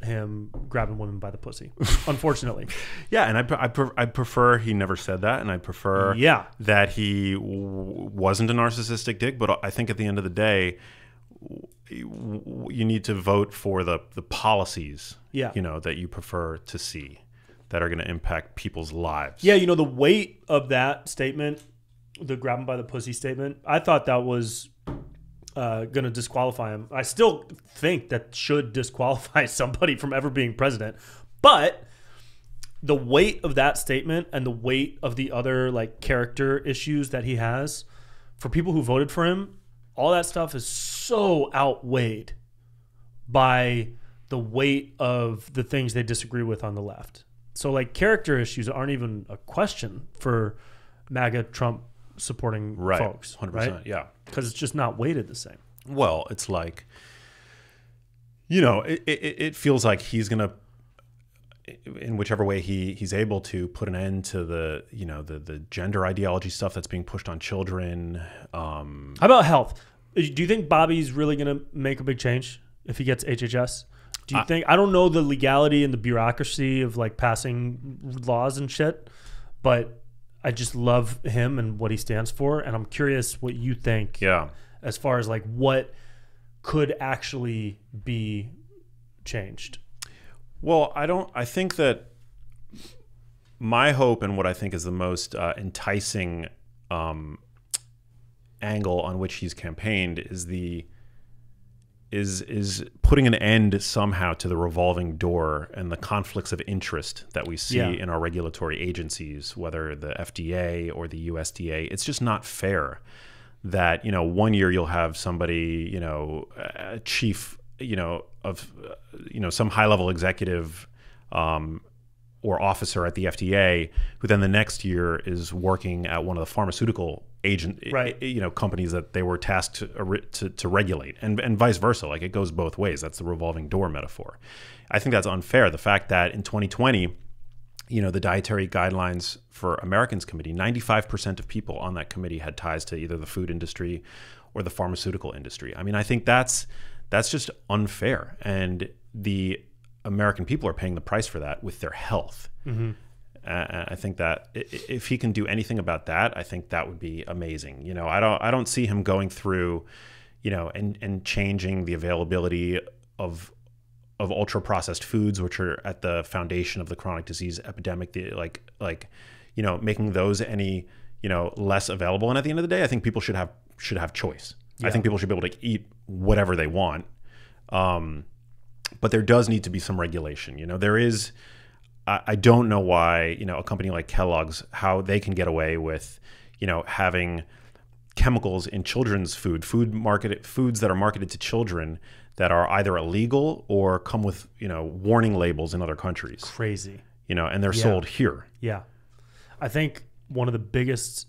him grabbing women by the pussy, unfortunately. Yeah, and I prefer he never said that, and I prefer that he wasn't a narcissistic dick, but I think at the end of the day, you need to vote for the policies you know, that you prefer to see that are going to impact people's lives. Yeah, you know, the weight of that statement, the grabbing by the pussy statement, I thought that was going to disqualify him. I still think that should disqualify somebody from ever being president. But the weight of that statement and the weight of the other like character issues that he has, for people who voted for him, all that stuff is so outweighed by the weight of the things they disagree with on the left. So like character issues aren't even a question for MAGA Trump supporting folks, 100%, right? Yeah, because it's just not weighted the same. Well, it's like, you know, it feels like he's gonna, in whichever way he's able to, put an end to the, you know, the gender ideology stuff that's being pushed on children. How about health? Do you think Bobby's really gonna make a big change if he gets HHS? Do you think? I don't know the legality and the bureaucracy of like passing laws and shit, but I just love him and what he stands for, and I'm curious what you think as far as like what could actually be changed. Well, I think that my hope and what I think is the most enticing angle on which he's campaigned is putting an end somehow to the revolving door and the conflicts of interest that we see in our regulatory agencies, whether the FDA or the USDA. It's just not fair that, you know, one year you'll have somebody, you know, a chief, you know, of, you know, some high-level executive or officer at the FDA, who then the next year is working at one of the pharmaceutical you know, companies that they were tasked to regulate, and vice versa. Like, it goes both ways. That's the revolving door metaphor. I think that's unfair. The fact that in 2020, you know, the Dietary Guidelines for Americans Committee, 95% of people on that committee had ties to either the food industry or the pharmaceutical industry. I mean, I think that's just unfair, and the American people are paying the price for that with their health. I think that if he can do anything about that, I think that would be amazing. You know, I don't see him going through, you know, and changing the availability of ultra processed foods, which are at the foundation of the chronic disease epidemic, like, you know, making those any, you know, less available. And at the end of the day, I think people should have choice. Yeah. I think people should be able to eat whatever they want. but there does need to be some regulation. You know, there is, I don't know why, you know, a company like Kellogg's, how they can get away with, you know, having chemicals in children's food, foods that are marketed to children that are either illegal or come with, you know, warning labels in other countries. Crazy. You know, and they're sold here. Yeah. I think one of the biggest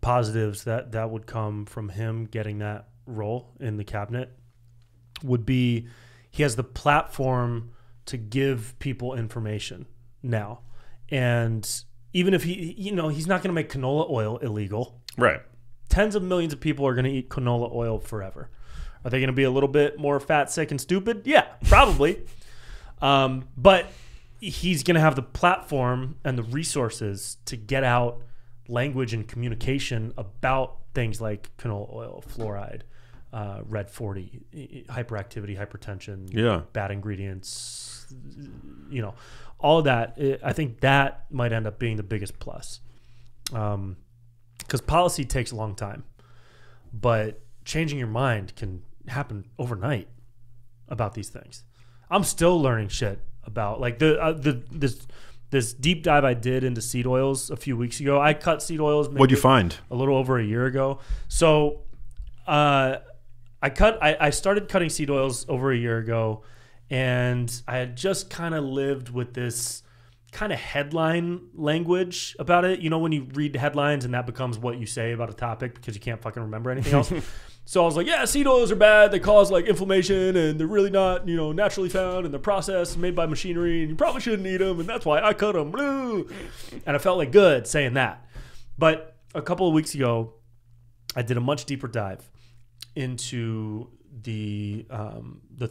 positives that would come from him getting that role in the cabinet would be he has the platform to give people information now. And even if he, you know, he's not going to make canola oil illegal. Right. Tens of millions of people are going to eat canola oil forever. Are they going to be a little bit more fat, sick, and stupid? Yeah, probably. But he's going to have the platform and the resources to get out language and communication about things like canola oil, fluoride, red 40, hyperactivity, hypertension, bad ingredients, you know, all of that. I think that might end up being the biggest plus. Because policy takes a long time, but changing your mind can happen overnight about these things. I'm still learning shit about, like, this deep dive I did into seed oils a few weeks ago. I cut seed oils. What'd you find? A little over a year ago. So I started cutting seed oils over a year ago, and I had just kind of lived with this kind of headline language about it. You know, when you read headlines and that becomes what you say about a topic because you can't fucking remember anything else. So I was like, yeah, seed oils are bad. They cause like inflammation and they're really not, you know, naturally found, and they're processed and made by machinery and you probably shouldn't eat them. And that's why I cut them. Blue. And I felt like good saying that. But a couple of weeks ago, I did a much deeper dive into the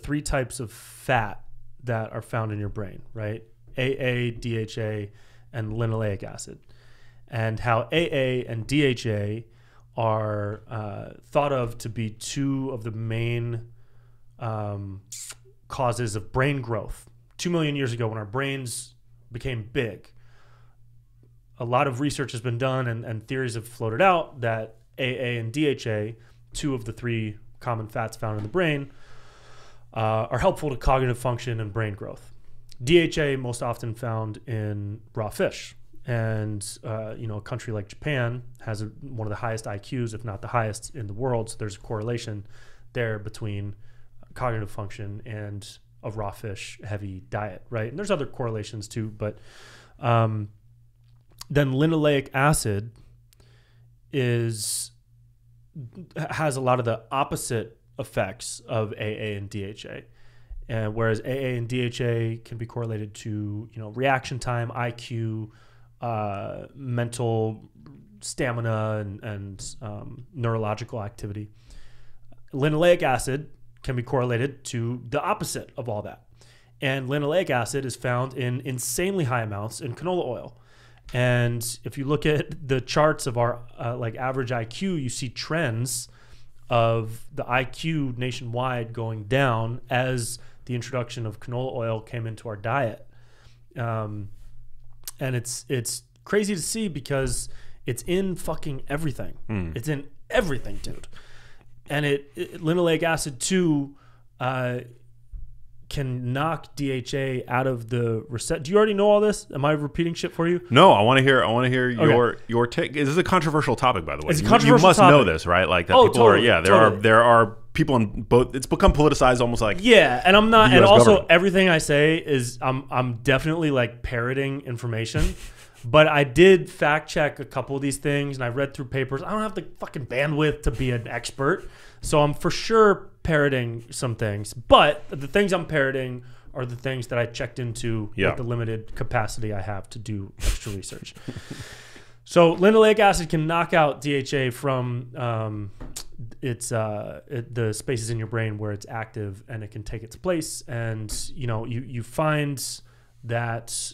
three types of fat that are found in your brain, right? AA, DHA, and linoleic acid, and how AA and DHA are thought of to be two of the main causes of brain growth. 2 million years ago, when our brains became big, a lot of research has been done and theories have floated out that AA and DHA, two of the three common fats found in the brain, are helpful to cognitive function and brain growth. DHA most often found in raw fish, and you know, a country like Japan has one of the highest IQs, if not the highest in the world. So there's a correlation there between cognitive function and a raw fish heavy diet, right? And there's other correlations too, but then linoleic acid has a lot of the opposite effects of AA and DHA. And whereas AA and DHA can be correlated to, you know, reaction time, IQ, mental stamina, and neurological activity, linoleic acid can be correlated to the opposite of all that. And linoleic acid is found in insanely high amounts in canola oil. And if you look at the charts of our like average IQ, you see trends of the IQ nationwide going down as the introduction of canola oil came into our diet. And it's crazy to see because it's in fucking everything. It's in everything, dude. And linoleic acid too can knock DHA out of the reset. Do you already know all this? Am I repeating shit for you? No, I want to hear okay. your take. This is a controversial topic, by the way. It's a controversial topic. You must know this, right? Like that people totally, are there are people in both. It's become politicized almost like and I'm not, and also government. Everything I say is I'm definitely like parroting information. But I did fact check a couple of these things and I read through papers. I don't have the fucking bandwidth to be an expert. So I'm for sure parroting some things, but the things I'm parroting are the things that I checked into with the limited capacity I have to do extra research. So linoleic acid can knock out DHA from the spaces in your brain where it's active, and it can take its place. And you know, you find that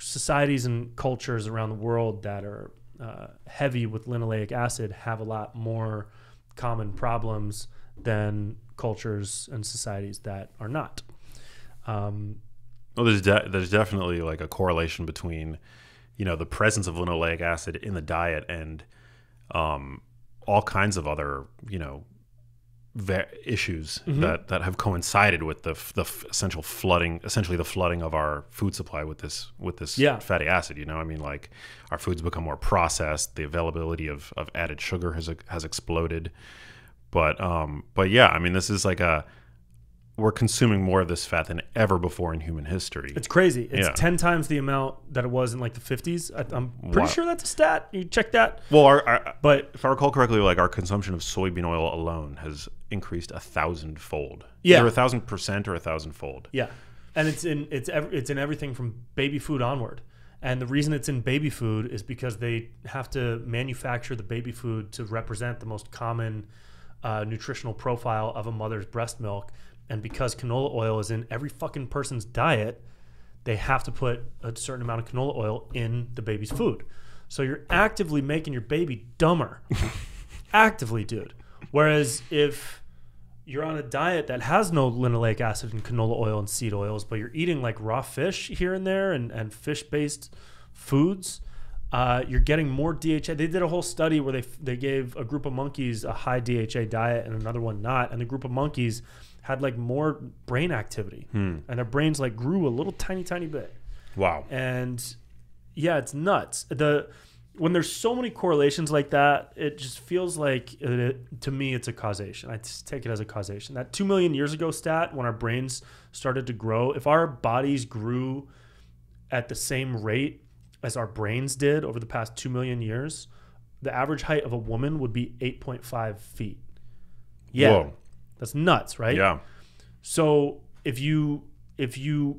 societies and cultures around the world that are heavy with linoleic acid have a lot more common problems than cultures and societies that are not. Well, there's definitely like a correlation between, you know, the presence of linoleic acid in the diet and all kinds of other, you know, issues that have coincided with essentially the flooding of our food supply with this fatty acid. You know, I mean, like, our food's become more processed. The availability of added sugar has exploded. But yeah, I mean, this is like we're consuming more of this fat than ever before in human history. It's crazy. It's 10 times the amount that it was in like the 50s. I'm pretty sure that's a stat. You check that. Well, but if I recall correctly, like, our consumption of soybean oil alone has increased 1,000-fold. Yeah. Either 1,000% or 1,000-fold. Yeah. And it's in everything from baby food onward. And the reason it's in baby food is because they have to manufacture the baby food to represent the most common nutritional profile of a mother's breast milk. And because canola oil is in every fucking person's diet, they have to put a certain amount of canola oil in the baby's food. So you're actively making your baby dumber. Actively, dude. Whereas if you're on a diet that has no linoleic acid and canola oil and seed oils, but you're eating like raw fish here and there and fish-based foods, you're getting more DHA. They did a whole study where they gave a group of monkeys a high DHA diet and another one not. And the group of monkeys had like more brain activity, and their brains like grew a little tiny bit. Wow. And yeah, it's nuts. When there's so many correlations like that, it just feels like to me it's a causation. I just take it as a causation. That 2 million years ago stat, when our brains started to grow, if our bodies grew at the same rate as our brains did over the past 2 million years, the average height of a woman would be 8.5 feet. Yeah. Whoa. That's nuts, right? Yeah. So if you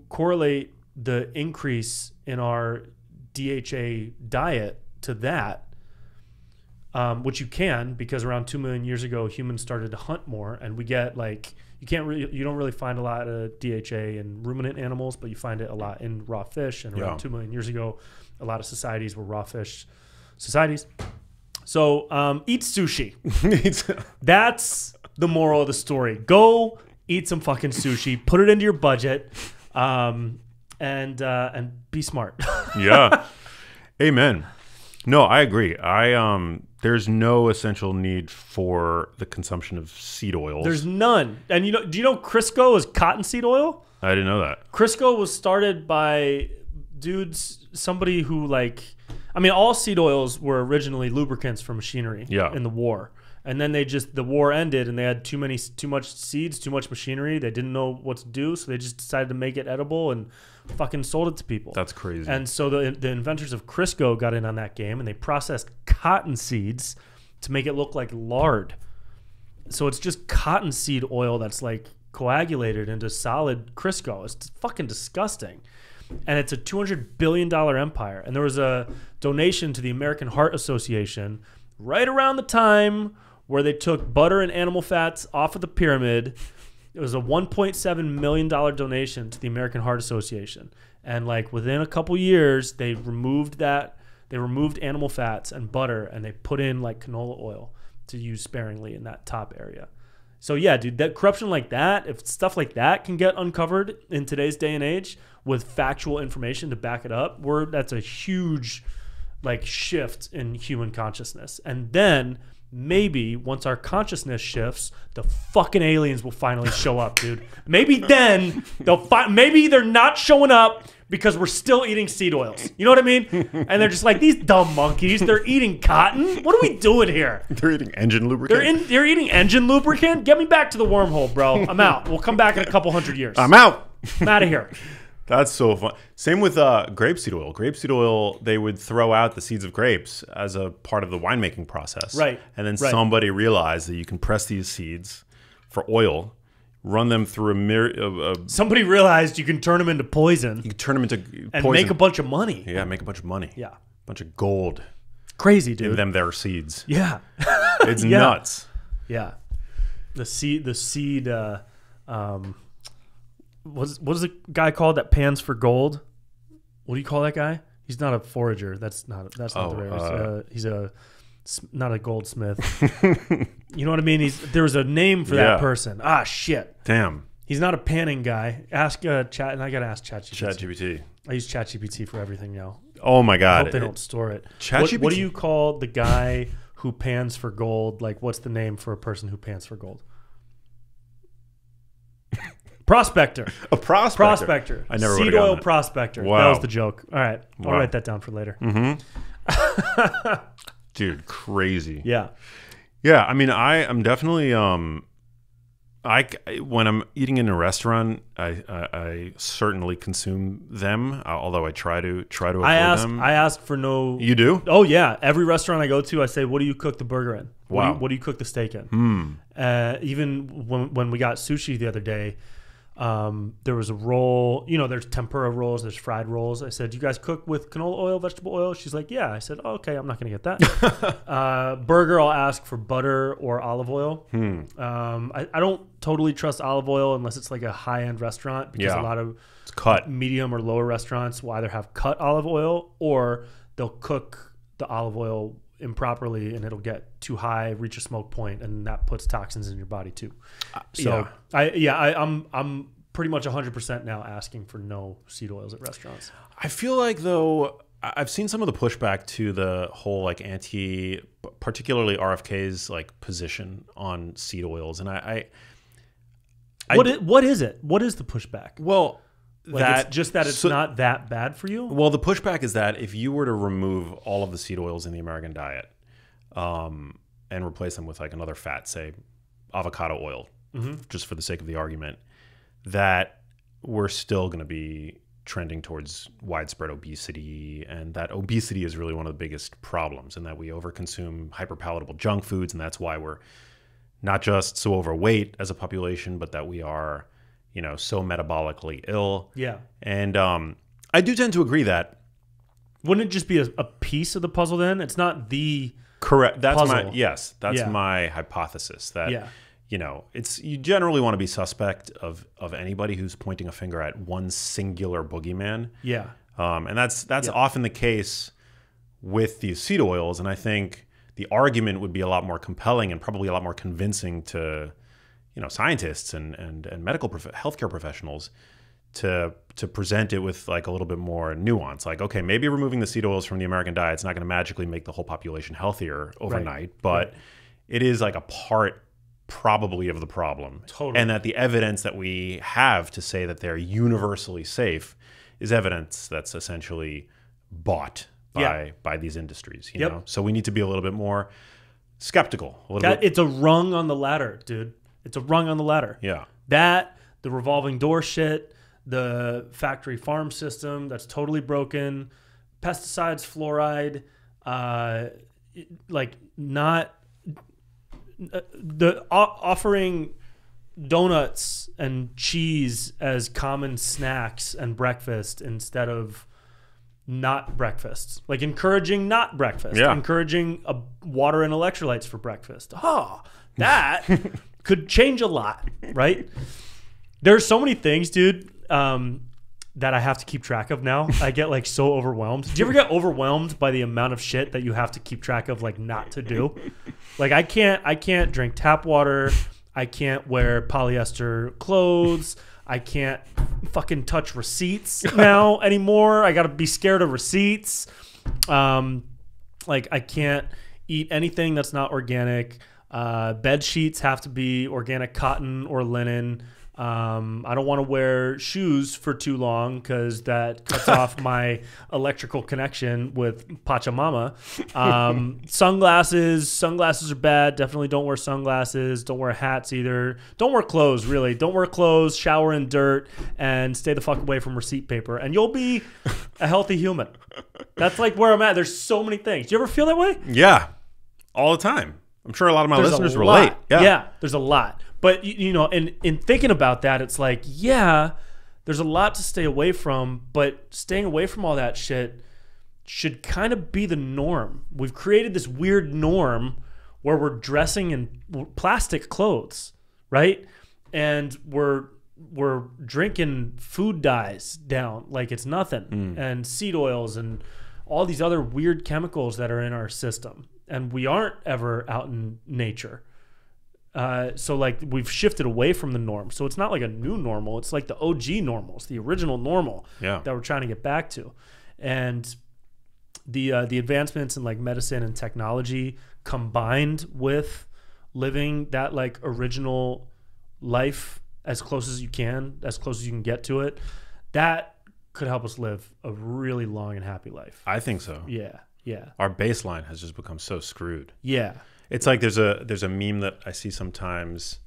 correlate the increase in our DHA diet to that, which you can, because around 2 million years ago humans started to hunt more, and we get like you don't really find a lot of DHA in ruminant animals, but you find it a lot in raw fish. And around 2 million years ago, a lot of societies were raw fish societies. So eat sushi. That's the moral of the story. Go eat some fucking sushi, put it into your budget, and be smart. Yeah. Amen. No, I agree. There's no essential need for the consumption of seed oils. There's none. And do you know Crisco is cottonseed oil? I didn't know that. Crisco was started by somebody who, like, I mean, all seed oils were originally lubricants for machinery in the war. And then the war ended, and they had too much seeds, too much machinery. They didn't know what to do, so they just decided to make it edible and fucking sold it to people. That's crazy. And so the inventors of Crisco got in on that game, and they processed cotton seeds to make it look like lard. So it's just cottonseed oil that's like coagulated into solid Crisco. It's fucking disgusting. And it's a $200 billion empire. And there was a donation to the American Heart Association right around the time where they took butter and animal fats off of the pyramid. It was a $1.7 million donation to the American Heart Association. And like within a couple years, they removed that. They removed animal fats and butter, and they put in like canola oil to use sparingly in that top area. So yeah, dude, that corruption like that, if stuff like that can get uncovered in today's day and age with factual information to back it up, that's a huge like shift in human consciousness. And then maybe once our consciousness shifts, the fucking aliens will finally show up, dude. Maybe then maybe they're not showing up because we're still eating seed oils. You know what I mean? And they're just like, these dumb monkeys, they're eating cotton. What are we doing here? They're eating engine lubricant. They're eating engine lubricant. Get me back to the wormhole, bro. I'm out. We'll come back in a couple hundred years. I'm out. I'm out of here. That's so fun. Same with grapeseed oil. Grapeseed oil, they would throw out the seeds of grapes as a part of the winemaking process. Right. And then somebody realized that you can press these seeds for oil, run them through a mirror. Somebody realized you can turn them into poison. You can turn them into poison. And make a bunch of money. Yeah, make a bunch of money. Yeah. A bunch of gold. Crazy, dude. Give them their seeds. Yeah. It's nuts. Yeah. The seed... What is the guy called that pans for gold? What do you call that guy? He's not a forager. That's not the rarest. He's not a goldsmith. You know what I mean? There was a name for that person. Ah, shit. Damn. He's not a panning guy. Ask Chat, and I gotta ask ChatGPT. ChatGPT. I use ChatGPT for everything now. Oh my god! I hope they don't store it. ChatGPT. What do you call the guy who pans for gold? Like, what's the name for a person who pans for gold? Prospector. A prospector. Prospector. I never would have gotten that. Seed oil prospector. Wow. That was the joke. All right. I'll write that down for later. Mm-hmm. Dude, crazy. Yeah. Yeah. I mean, I am definitely, when I'm eating in a restaurant, I certainly consume them. Although I try to avoid them. I ask for no. You do? Oh yeah. Every restaurant I go to, I say, "What do you cook the burger in? Wow. What do you cook the steak in?" Mm. Even when we got sushi the other day, there was a roll. You know, there's tempura rolls, there's fried rolls. I said, "Do you guys cook with canola oil, vegetable oil?" She's like, "Yeah." I said, "Oh, okay, I'm not gonna get that." Burger, I'll ask for butter or olive oil. Hmm. I don't totally trust olive oil unless it's like a high-end restaurant, because a lot of cut medium or lower restaurants will either have cut olive oil or they'll cook the olive oil improperly and it'll get too high, reach a smoke point, and that puts toxins in your body too. So I'm pretty much 100% now asking for no seed oils at restaurants. I feel like, though, I've seen some of the pushback to the whole like particularly RFK's like position on seed oils, and what is the pushback? Well, like it's not that bad for you? Well, the pushback is that if you were to remove all of the seed oils in the American diet and replace them with like another fat, say avocado oil, just for the sake of the argument, that we're still going to be trending towards widespread obesity, and that obesity is really one of the biggest problems, and that we overconsume hyperpalatable junk foods, and that's why we're not just so overweight as a population, but that we are, you know, so metabolically ill. Yeah. And I do tend to agree that. Wouldn't it just be a piece of the puzzle then? It's not the correct. That's puzzle. That's my hypothesis. That, you know, you generally want to be suspect of anybody who's pointing a finger at one singular boogeyman. Yeah. And that's often the case with these seed oils. And I think the argument would be a lot more compelling and probably a lot more convincing to, you know, scientists and medical healthcare professionals to present it with like a little bit more nuance. Like, okay, maybe removing the seed oils from the American diet is not going to magically make the whole population healthier overnight, but it is like a part probably of the problem. Totally. And that the evidence that we have to say that they're universally safe is evidence that's essentially bought by these industries. You know, so we need to be a little bit more skeptical. It's a rung on the ladder, dude. It's a rung on the ladder. Yeah. That, the revolving door shit, the factory farm system that's totally broken, pesticides, fluoride, like not the offering donuts and cheese as common snacks and breakfast instead of not breakfast. Like encouraging not breakfast. Yeah. Encouraging water and electrolytes for breakfast. Oh, that could change a lot, right? There's so many things, dude, that I have to keep track of now. I get like so overwhelmed. Do you ever get overwhelmed by the amount of shit that you have to keep track of, like not to do? Like I can't drink tap water. I can't wear polyester clothes. I can't fucking touch receipts now anymore. I gotta be scared of receipts. Like I can't eat anything that's not organic. Bed sheets have to be organic cotton or linen. I don't want to wear shoes for too long because that cuts off my electrical connection with Pachamama. Sunglasses are bad. Definitely don't wear sunglasses. Don't wear hats either. Don't wear clothes, really. Don't wear clothes, shower in dirt, and stay the fuck away from receipt paper. And you'll be a healthy human. That's like where I'm at. There's so many things. Do you ever feel that way? Yeah, all the time. I'm sure a lot of my listeners relate. Yeah, there's a lot. But, you know, and in thinking about that, it's like, yeah, there's a lot to stay away from, but staying away from all that shit should kind of be the norm. We've created this weird norm where we're dressing in plastic clothes, right? And we're drinking food dyes down like it's nothing, and seed oils and all these other weird chemicals that are in our system. And we aren't ever out in nature. So like we've shifted away from the norm. So it's not like a new normal. It's like the OG normals, the original normal that we're trying to get back to. And the advancements in like medicine and technology combined with living that like original life as close as you can, as close as you can get to it, that could help us live a really long and happy life. I think so. Yeah, yeah. Our baseline has just become so screwed. Yeah. It's like there's a meme that I see sometimes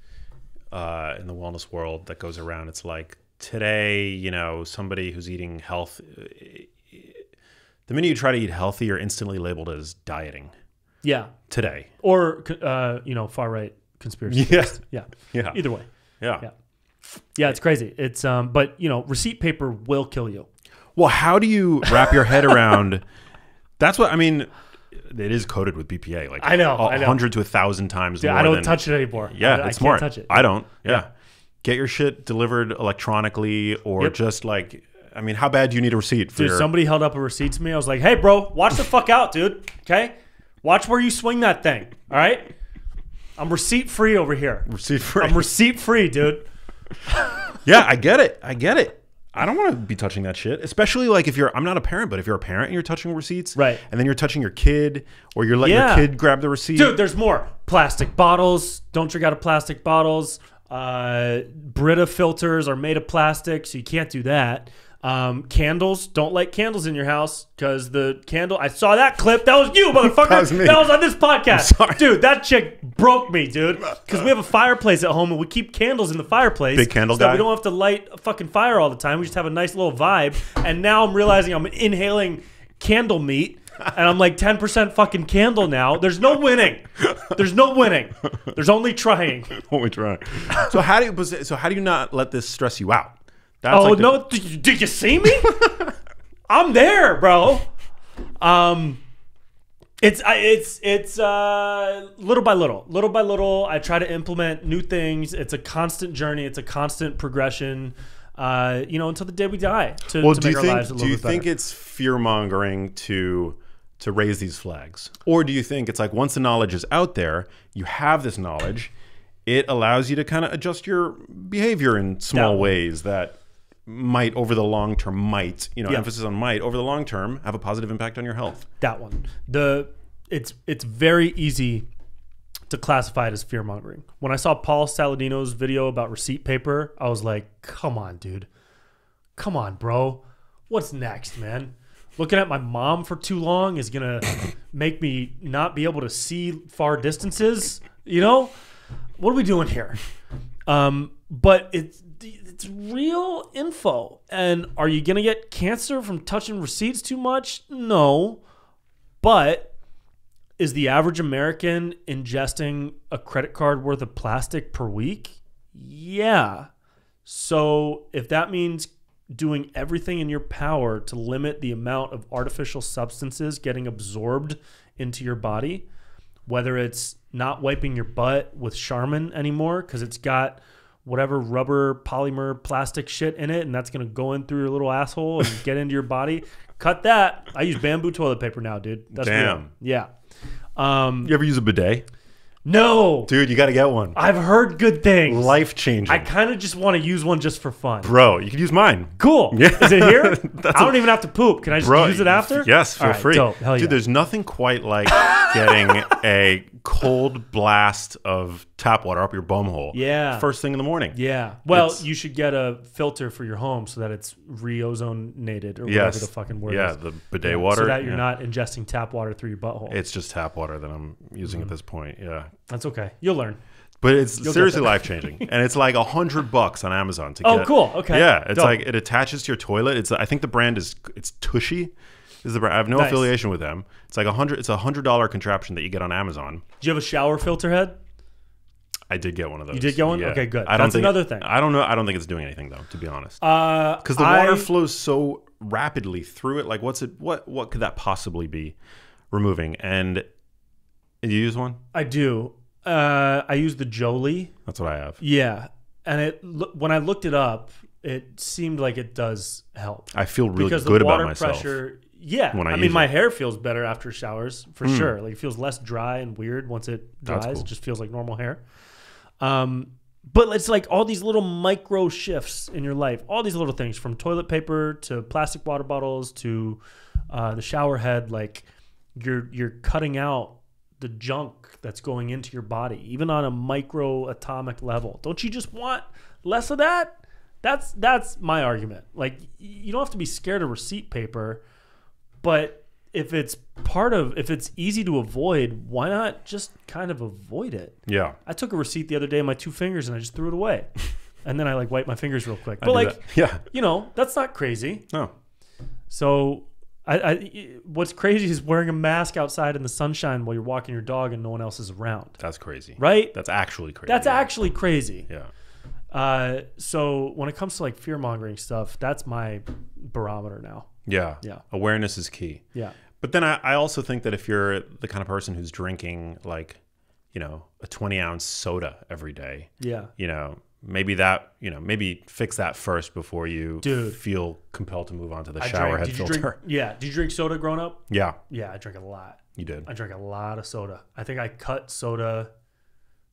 in the wellness world that goes around. It's like, today, you know, somebody who's eating health, the minute you try to eat healthy, you're instantly labeled as dieting. Yeah. Today. Or, you know, far right conspiracy. Yeah. Yeah. Yeah. Either way. Yeah. Yeah. Yeah, it's crazy. It's but you know, receipt paper will kill you. Well, how do you wrap your head around? That's what I mean. It is coated with BPA, like I know, 100 to 1,000 times. Dude, more I don't touch it anymore. Yeah, it's smart. Touch it. I don't. Yeah. Yeah, get your shit delivered electronically, or yep. just like, I mean, how bad do you need a receipt? For dude, your... somebody held up a receipt to me. I was like, hey, bro, watch the fuck out, dude. Okay, watch where you swing that thing. All right, I'm receipt free over here. Receipt free. I'm receipt free, dude. Yeah, I get it. I get it. I don't want to be touching that shit, especially like if you're, I'm not a parent, but if you're a parent and you're touching receipts, right? And then you're touching your kid, or you're letting yeah. your kid grab the receipt. Dude, there's more. Plastic bottles. Don't drink out of plastic bottles. Brita filters are made of plastic, so you can't do that. Candles. Don't light candles in your house because the candle. I saw that clip. That was you, motherfucker. That was me. That was on this podcast. Sorry. Dude, that chick broke me, dude. Because we have a fireplace at home and we keep candles in the fireplace. Big candle guy. So we don't have to light a fucking fire all the time. We just have a nice little vibe. And now I'm realizing I'm inhaling candle meat. And I'm like 10% fucking candle now. There's no winning. There's no winning. There's only trying. Only trying. So how do you? So how do you not let this stress you out? That's oh, like no. Did you see me? I'm there, bro. It's little by little. Little by little, I try to implement new things. It's a constant journey. It's a constant progression, you know, until the day we die to make our lives a little bit better. Do you think it's fear-mongering to raise these flags? Or do you think it's like once the knowledge is out there, you have this knowledge, it allows you to kind of adjust your behavior in small ways that... might over the long term, might, you know, yeah. emphasis on might over the long term have a positive impact on your health. That one, it's very easy to classify it as fear mongering. When I saw Paul Saladino's video about receipt paper, I was like, come on, dude, come on, bro, what's next, man? Looking at my mom for too long is gonna make me not be able to see far distances. You know, what are we doing here? But it's real info. And are you going to get cancer from touching receipts too much? No. But is the average American ingesting a credit card worth of plastic per week? Yeah. So if that means doing everything in your power to limit the amount of artificial substances getting absorbed into your body, whether it's not wiping your butt with Charmin anymore because it's got whatever rubber, polymer, plastic shit in it, and that's going to go in through your little asshole and get into your body. Cut that. I use bamboo toilet paper now, dude. That's damn. Weird. Yeah. You ever use a bidet? No. Dude, you got to get one. I've heard good things. Life-changing. I kind of just want to use one just for fun. Bro, you can use mine. Cool. Yeah. Is it here? I don't even have to poop. Can I just use it after? Yes, feel free. Dope. Hell yeah. Dude, there's nothing quite like getting a cold blast of tap water up your bum hole. Yeah. First thing in the morning. Yeah. Well, you should get a filter for your home so that it's re-ozonated or whatever the fucking word is. Yeah, the bidet water. So that you're not ingesting tap water through your butthole. It's just tap water that I'm using at this point, yeah. That's okay. You'll learn. But it's seriously life-changing. And it's like $100 on Amazon to get. Oh, cool. Okay. Yeah. It's dope. Like it attaches to your toilet. It's I think the brand is Tushy. Is the brand. I have no affiliation with them. It's like $100 contraption that you get on Amazon. Do you have a shower filter head? I did get one of those. You did get one? Yeah. Okay, good. That's another thing. I don't know. I don't think it's doing anything though, to be honest. Because the water flows so rapidly through it. Like what could that possibly be removing? And you use one? I do. I use the Jolie. That's what I have. Yeah. And when I looked it up, it seemed like it does help. I feel really good about myself. Pressure, yeah. When I mean, my hair feels better after showers for sure. Like it feels less dry and weird once it dries. Cool. It just feels like normal hair. But it's like all these little micro shifts in your life. All these little things from toilet paper to plastic water bottles to the shower head. Like you're cutting out the junk that's going into your body, even on a micro atomic level. Don't you just want less of that. That's my argument. Like, you don't have to be scared of receipt paper, but if it's easy to avoid, why not just kind of avoid it? Yeah. I took a receipt the other day in my two fingers and I just threw it away. And then I like wipe my fingers real quick. But like, yeah, you know, that's not crazy. No. So what's crazy is wearing a mask outside in the sunshine while you're walking your dog and no one else is around. That's crazy. Right? That's actually crazy. That's actually crazy. Yeah. So when it comes to like fear-mongering stuff, that's my barometer now. Yeah. Yeah. Awareness is key. Yeah. But then I also think that if you're the kind of person who's drinking like, you know, a 20-ounce soda every day, yeah, you know, maybe that, you know, maybe fix that first before you feel compelled to move on to the showerhead filter. Yeah. Did you drink soda growing up? Yeah. Yeah. I drank a lot. You did? I drank a lot of soda. I think I cut soda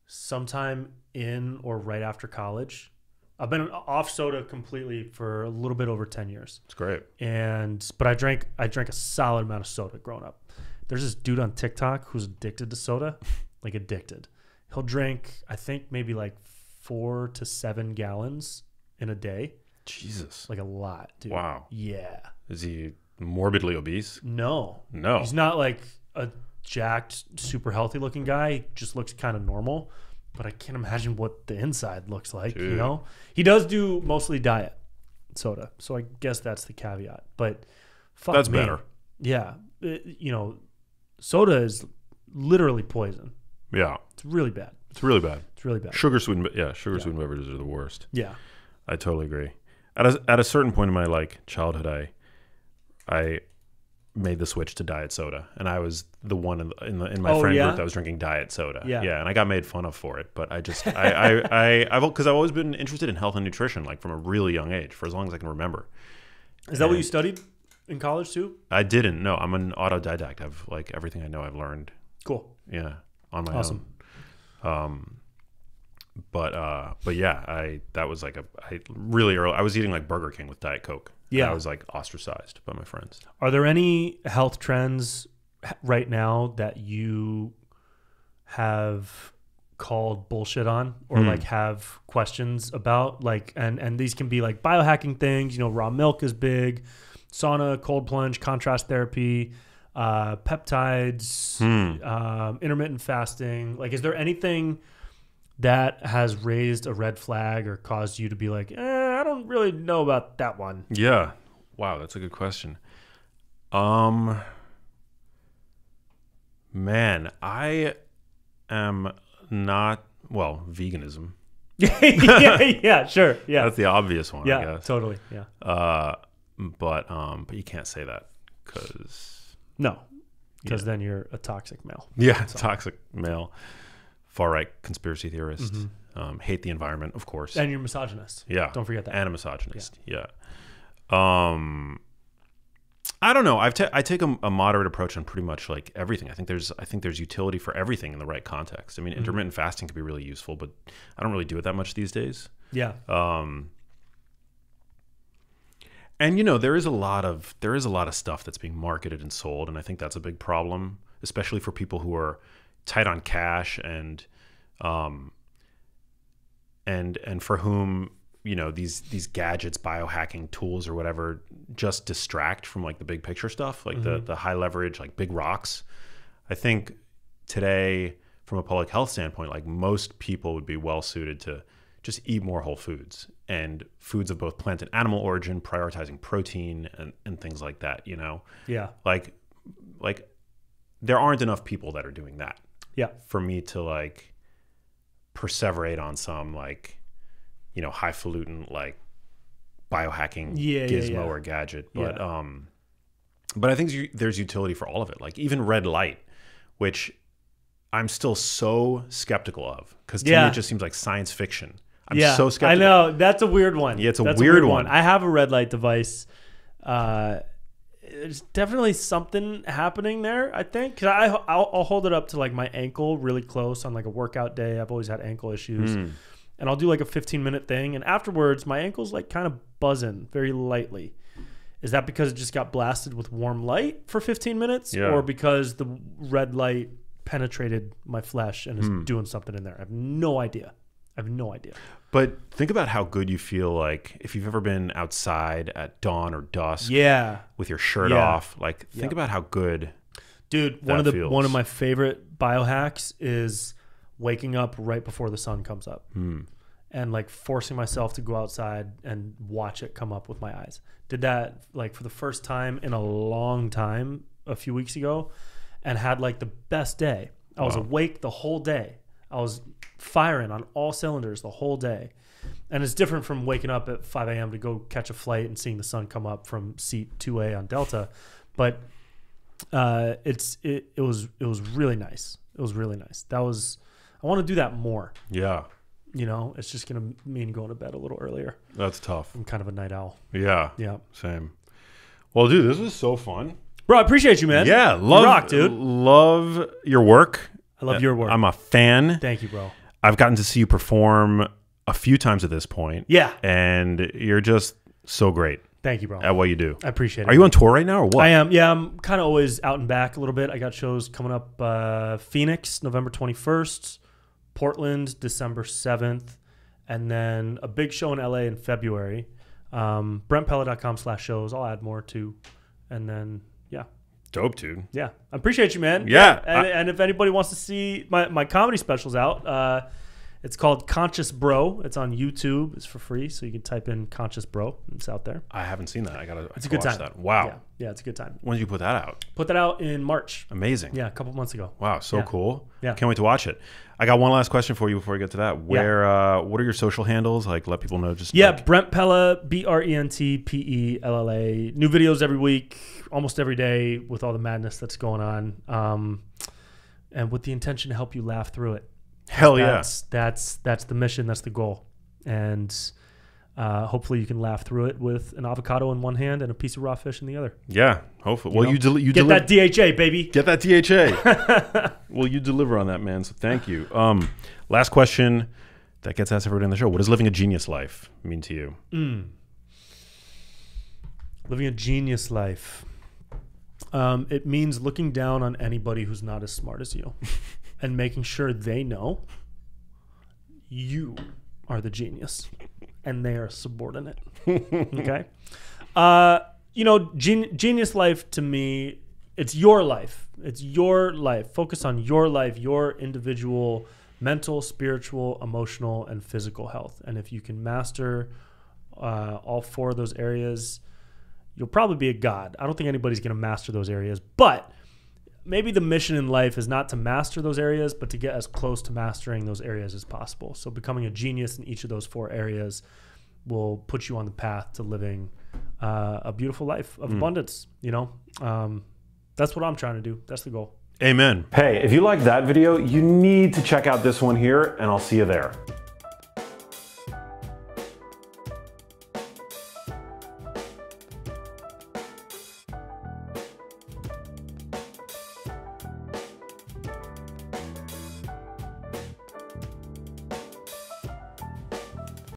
sometime in or right after college. I've been off soda completely for a little bit over 10 years. It's great. And but I drank a solid amount of soda growing up. There's this dude on TikTok who's addicted to soda, like addicted. He'll drink, I think, maybe like 4 to 7 gallons in a day. Jesus. Like a lot, dude. Wow. Yeah. Is he morbidly obese? No. No. He's not like a jacked, super healthy looking guy. He just looks kind of normal. But I can't imagine what the inside looks like, dude. You know? He does do mostly diet soda, so I guess that's the caveat. But fuck, that's better. Yeah. You know, soda is literally poison. Yeah. It's really bad. It's really bad. It's really bad. Sugar-sweetened beverages are the worst. Yeah. I totally agree. At a certain point in my like childhood, I made the switch to diet soda, and I was the one in my friend group that was drinking diet soda. Yeah, yeah, and I got made fun of for it, but I just I've always been interested in health and nutrition, like from a really young age, for as long as I can remember. Is that what you studied in college too? I didn't. No, I'm an autodidact. I've like everything I know, I've learned. Cool. Yeah, on my own. But yeah, really early. I was eating like Burger King with Diet Coke. Yeah, I was like ostracized by my friends. Are there any health trends right now that you have called bullshit on, or like have questions about? Like, and these can be like biohacking things. You know, raw milk is big, sauna, cold plunge, contrast therapy, peptides, intermittent fasting. Like, is there anything that has raised a red flag or caused you to be like, I don't really know about that one? Yeah. Wow, that's a good question. Man, I am not, well, veganism. yeah, sure. Yeah. That's the obvious one, yeah, I guess. Totally. Yeah. But you can't say that because then you're a toxic male. Yeah, so. Toxic male. Far-right conspiracy theorist, hate the environment, of course. And you're misogynist. Yeah. Don't forget that. And a misogynist. Yeah. I don't know. I take a moderate approach on pretty much like everything. I think there's utility for everything in the right context. I mean, intermittent fasting could be really useful, but I don't really do it that much these days. Yeah. And you know, there is a lot of stuff that's being marketed and sold, and I think that's a big problem, especially for people who are tight on cash and for whom, you know, these gadgets, biohacking tools or whatever, just distract from like the big picture stuff, like the high leverage, like big rocks. I think today, from a public health standpoint, like most people would be well suited to just eat more whole foods and foods of both plant and animal origin, prioritizing protein and things like that, you know? Yeah. Like there aren't enough people that are doing that. Yeah. For me to like perseverate on some like, you know, highfalutin like biohacking gizmo or gadget. But but I think there's utility for all of it. Like even red light, which I'm still so skeptical of, because to me it just seems like science fiction. I'm so skeptical. I know, that's a weird one. Yeah, it's a weird one. I have a red light device. There's definitely something happening there, I think. Cause I'll hold it up to like my ankle really close on like a workout day. I've always had ankle issues, and I'll do like a 15-minute thing, and afterwards my ankle's like kind of buzzing very lightly. Is that because it just got blasted with warm light for 15 minutes, or because the red light penetrated my flesh and is doing something in there? I have no idea. I have no idea. But think about how good you feel, like, if you've ever been outside at dawn or dusk with your shirt off. Like, think about how good. Dude, one of my favorite biohacks is waking up right before the sun comes up and like forcing myself to go outside and watch it come up with my eyes. Did that like for the first time in a long time a few weeks ago and had like the best day. I was awake the whole day. I was firing on all cylinders the whole day. And it's different from waking up at 5 a.m. to go catch a flight and seeing the sun come up from seat 2A on Delta. But it was really nice. It was really nice. That was, I want to do that more. Yeah. You know, it's just going to mean going to bed a little earlier. That's tough. I'm kind of a night owl. Yeah. Yeah. Same. Well, dude, this was so fun. Bro, I appreciate you, man. Yeah. Love, you rock, dude. Love your work. I love your work. I'm a fan. Thank you, bro. I've gotten to see you perform a few times at this point. Yeah. And you're just so great. Thank you, bro. At what you do. I appreciate it. Are you on tour right now or what? I am. Yeah, I'm kind of always out and back a little bit. I got shows coming up Phoenix, November 21st, Portland, December 7th, and then a big show in LA in February. BrentPella.com/shows. I'll add more too. And then, yeah. Dope, dude. Yeah. I appreciate you, man. Yeah. And if anybody wants to see my comedy specials out, it's called Conscious Bro. It's on YouTube. It's for free, so you can type in Conscious Bro. It's out there. I haven't seen that. It's a good time. That. Wow. Yeah, it's a good time. When did you put that out? Put that out in March. Amazing. Yeah, a couple months ago. Wow, so cool. Yeah, can't wait to watch it. I got one last question for you before we get to that. Where? Yeah. What are your social handles? Like, let people know. Just Brent Pella, BrentPella. New videos every week, almost every day, with all the madness that's going on, and with the intention to help you laugh through it. Hell yeah. That's the mission. That's the goal. And hopefully you can laugh through it with an avocado in one hand and a piece of raw fish in the other. Yeah, hopefully. Well, you get that DHA, baby. Get that DHA. Well, you deliver on that, man. So thank you. Last question that gets asked everybody on the show. What does living a genius life mean to you? Living a genius life. It means looking down on anybody who's not as smart as you. And making sure they know you are the genius and they are subordinate. Okay? You know, genius life to me, it's your life. It's your life. Focus on your life, your individual mental, spiritual, emotional, and physical health. And if you can master all four of those areas, you'll probably be a god. I don't think anybody's going to master those areas, but maybe the mission in life is not to master those areas, but to get as close to mastering those areas as possible. So becoming a genius in each of those four areas will put you on the path to living a beautiful life of abundance. You know, that's what I'm trying to do. That's the goal. Amen. Hey, if you like that video, you need to check out this one here, and I'll see you there.